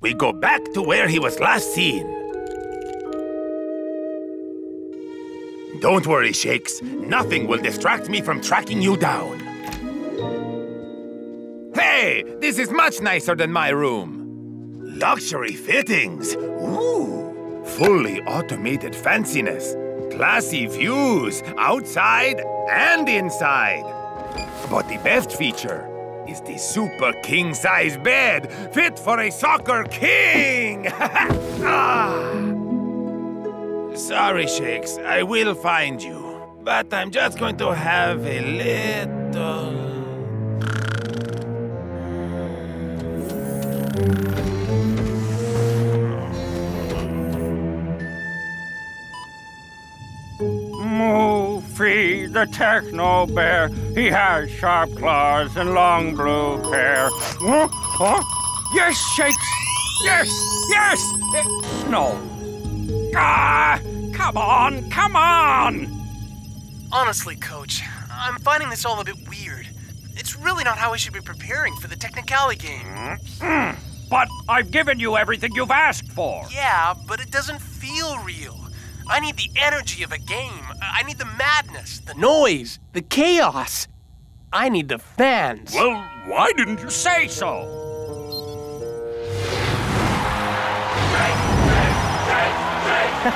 We go back to where he was last seen. Don't worry, Shakes. Nothing will distract me from tracking you down. Hey! This is much nicer than my room. Luxury fittings. Ooh! Fully automated fanciness. Classy views, outside and inside. But the best feature is the super king-size bed, fit for a soccer king! Sorry, Shakes, I will find you. But I'm just going to have a little... Muffy, the techno bear. He has sharp claws and long blue hair. Huh? Huh? Yes, Shakes! Yes! Yes! No. Ah! Come on! Come on! Honestly, Coach, I'm finding this all a bit weird. It's really not how I should be preparing for the Technicali game. Mm-hmm. But I've given you everything you've asked for. Yeah, but it doesn't feel real. I need the energy of a game. I need the madness, the noise, the chaos. I need the fans. Well, why didn't you say so?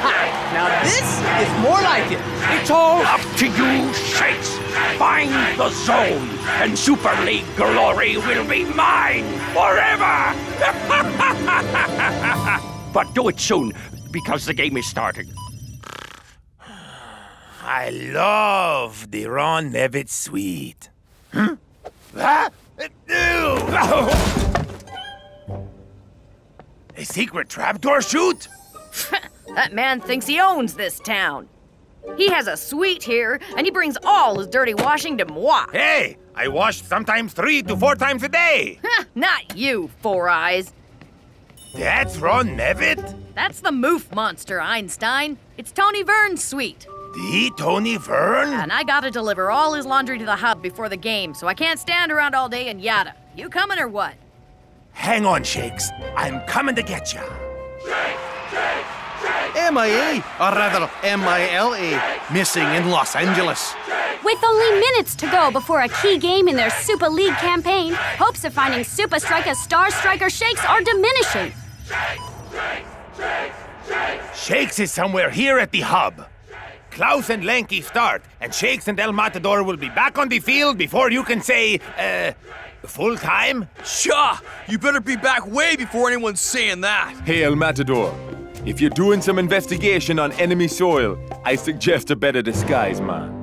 Now this is more like it. It's all up to you, Shakes. Find the zone, and Super League glory will be mine forever. But do it soon, because the game is starting. I love the Ron Nevitt suite. Hmm? Ah! A secret trapdoor chute? That man thinks he owns this town. He has a suite here, and he brings all his dirty washing to moi. Hey, I wash sometimes 3 to 4 times a day. Not you, Four Eyes. That's Ron Nevitt? That's the moof monster, Einstein. It's Tony Vern's suite. The Tony Vern? And I gotta deliver all his laundry to the hub before the game, so I can't stand around all day and yada. You coming or what? Hang on, Shakes. I'm coming to get ya. MIA, or rather MILA, missing in Los Angeles. With only minutes to go before a key game in their Super League campaign, hopes of finding Supa Strikas star striker Shakes are diminishing. Shakes is somewhere here at the hub. Klaus and Lanky start, and Shakes and El Matador will be back on the field before you can say, full time? Sha! You better be back way before anyone's saying that. Hey, El Matador. If you're doing some investigation on enemy soil, I suggest a better disguise, man.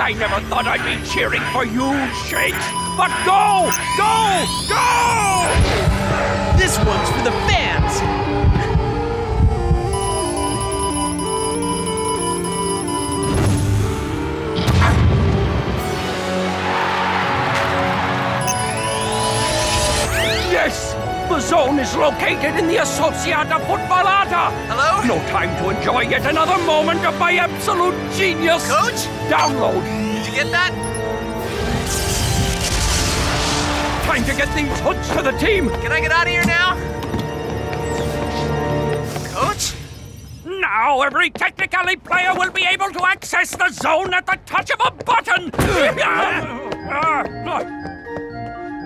I never thought I'd be cheering for you, Shakes, but go! Go! Go! This one's for the fans! Yes! The zone is located in the Associata Futbolata! Hello? No time to enjoy yet another moment of my absolute genius! Coach? Download! Did you get that? Time to get these hoods to the team! Can I get out of here now? Coach? Now every Technicali player will be able to access the zone at the touch of a button!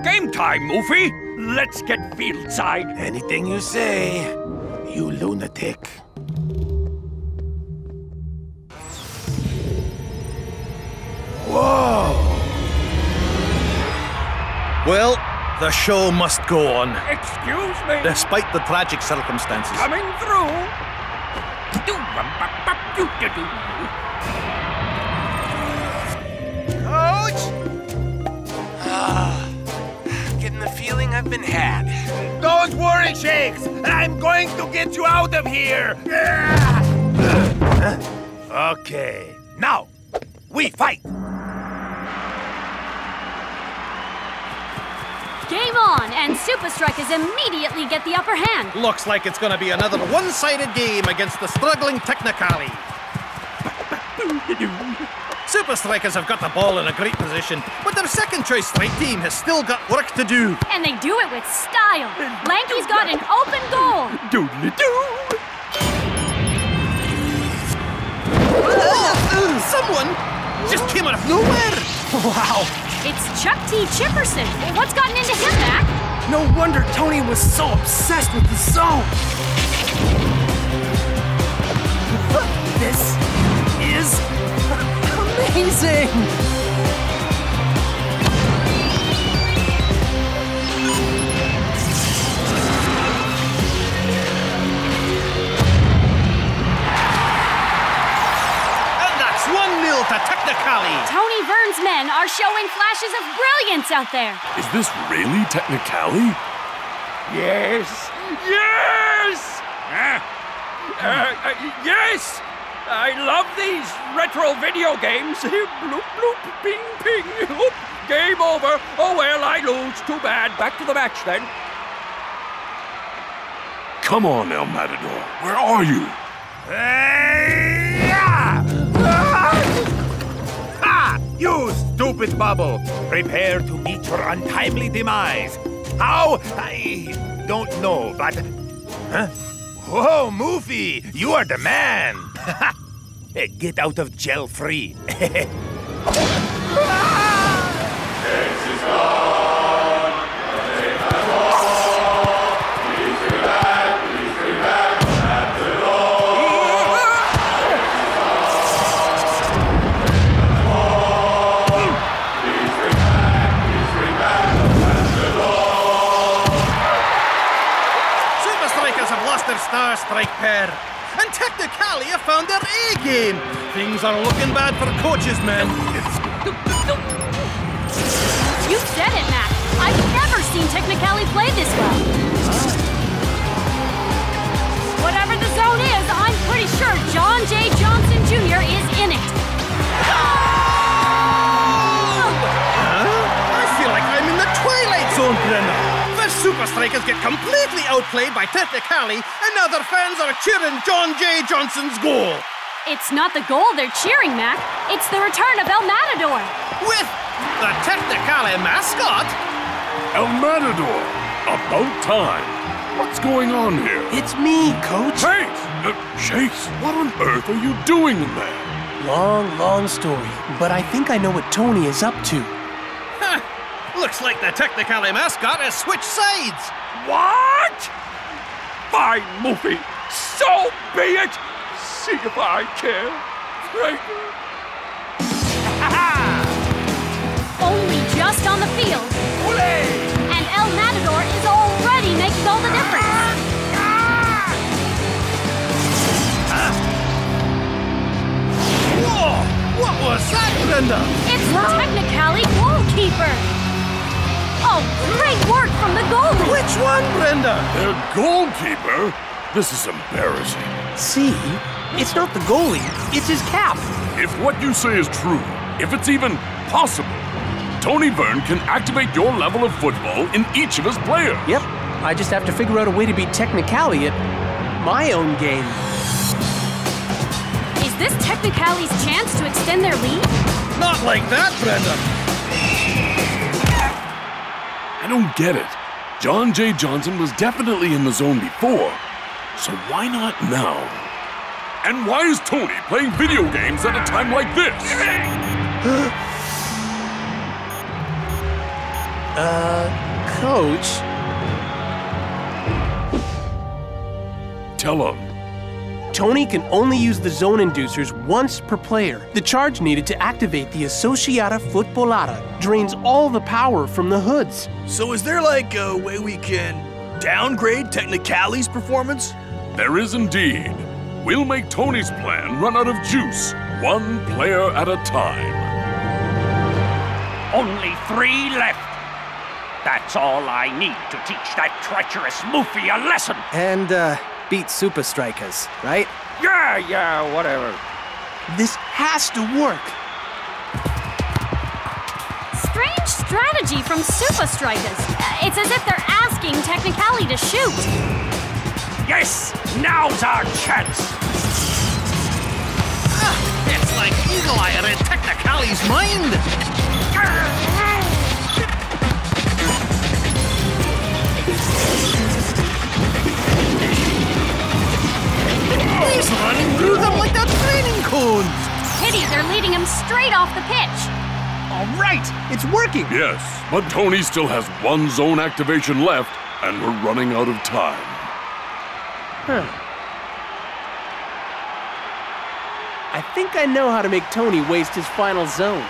Game time, Muffy! Let's get fieldside. Anything you say, you lunatic. Whoa! Well, the show must go on. Excuse me? Despite the tragic circumstances. Coming through. Coach? The feeling I've been had. Don't worry, Shakes! I'm going to get you out of here! Okay, now, we fight! Game on, and Supa Strikas immediately get the upper hand. Looks like it's going to be another one-sided game against the struggling Technicali. Supa Strikas have got the ball in a great position, but their second-choice strike team has still got work to do. And they do it with style. Lanky's got an open goal. Someone just came out of nowhere. Wow. It's Chuck T. Chipperson. What's gotten into him, Mac? No wonder Tony was so obsessed with the zone. This is amazing. And that's 1-0 to Technicali. Tony Vern's men are showing flashes of brilliance out there. Is this really Technicali? Yes! Yes! Yes! I love these retro video games. Bloop, bloop, ping, ping. Oop, game over. Oh, well, I lose. Too bad. Back to the match, then. Come on, El Matador. Where are you? Ha! You stupid bubble. Prepare to meet your untimely demise. How? I don't know, but... Huh? Whoa, Muffy! You are the man! Get out of jail free! Strike pair, and Technicali have found their A game. Things are looking bad for coaches, man. You said it, Mac. I've never seen Technicali play this well. Whatever the zone is, I'm pretty sure John J. Johnson Jr. is in it. Oh! Huh? I feel like I'm in the Twilight Zone, Brenner. Supa Strikas get completely outplayed by Technicali, and now their fans are cheering John J. Johnson's goal. It's not the goal they're cheering, Mac. It's the return of El Matador. With the Technicali mascot. El Matador, about time. What's going on here? It's me, Coach. Hey, Shakes, what on earth are you doing in there? Long, long story, but I think I know what Tony is up to. Looks like the Technicali mascot has switched sides. What? Fine, Muffy. So be it. See if I care. Only just on the field. Olé! And El Matador is already making all the difference. Whoa! What was that, Brenda? It's the Technicali goalkeeper. Oh, great work from the goalie! Which one, Brenda? The goalkeeper? This is embarrassing. See? It's not the goalie. It's his cap. If what you say is true, if it's even possible, Tony Vern can activate your level of football in each of his players. Yep. I just have to figure out a way to beat Technicali at my own game. Is this Technicali's chance to extend their lead? Not like that, Brenda. I don't get it. John J. Johnson was definitely in the zone before, so why not now? And why is Tony playing video games at a time like this? Coach? Tell him. Tony can only use the zone inducers once per player. The charge needed to activate the Associata Futbolata drains all the power from the hoods. So is there, like, a way we can downgrade Technicali's performance? There is indeed. We'll make Tony's plan run out of juice, one player at a time. Only 3 left. That's all I need to teach that treacherous Muffy a lesson. And, beat Supa Strikas, right? Yeah, whatever. This has to work. Strange strategy from Supa Strikas. It's as if they're asking Technicali to shoot. Yes! Now's our chance! It's like Eagle-Eye in Technicali's mind! He's running through them like that training cone! Pity, they're leading him straight off the pitch! All right, it's working! Yes, but Tony still has one zone activation left, and we're running out of time. I think I know how to make Tony waste his final zone.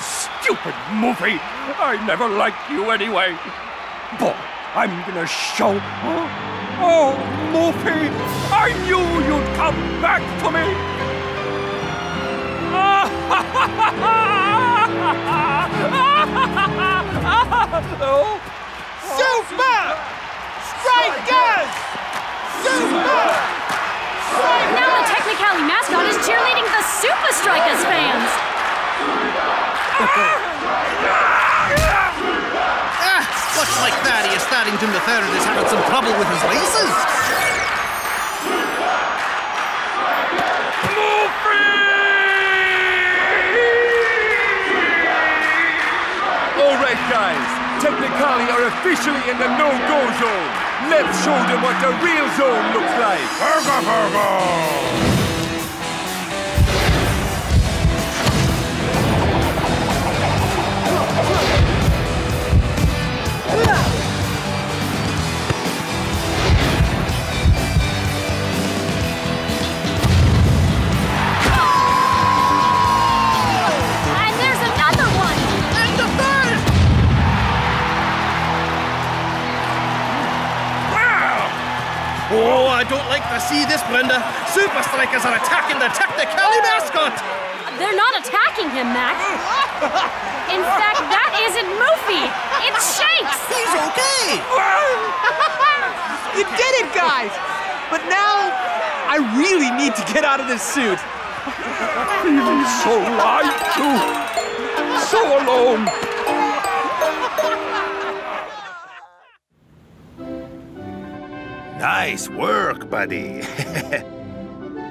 Stupid Muffy! I never liked you anyway! Boy, I'm gonna show... Oh, Muffy! I knew you'd come back to me! Supa Strikas! Supa Strikas! Now the Technicali mascot is cheerleading the Supa Strikas fans! Much like that, he is starting to the third is having some trouble with his laces! Guys, Technicali are officially in the no-go zone. Let's show them what the real zone looks like. Oh, I don't like to see this, Brenda. Supa Strikas are attacking the Technicali mascot! They're not attacking him, Mac. In fact, that isn't Muffy. It's Shakes! He's okay! You did it, guys! But now, I really need to get out of this suit. Feeling so light, too. So alone. Nice work, buddy.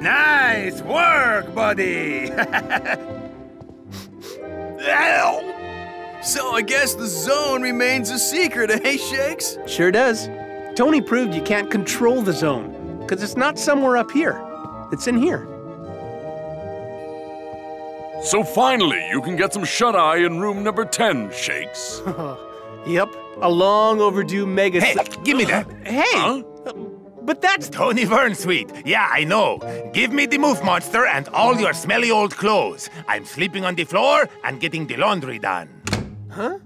Nice work, buddy. So I guess the zone remains a secret, eh, Shakes? Sure does. Tony proved you can't control the zone, because it's not somewhere up here. It's in here. So finally, you can get some shut-eye in room number 10, Shakes. Yep, a long overdue mega... Hey, give me that. Hey! Huh? But that's... Tony Vernsweet. Yeah, I know. Give me the Move Monster and all your smelly old clothes. I'm sleeping on the floor and getting the laundry done. Huh?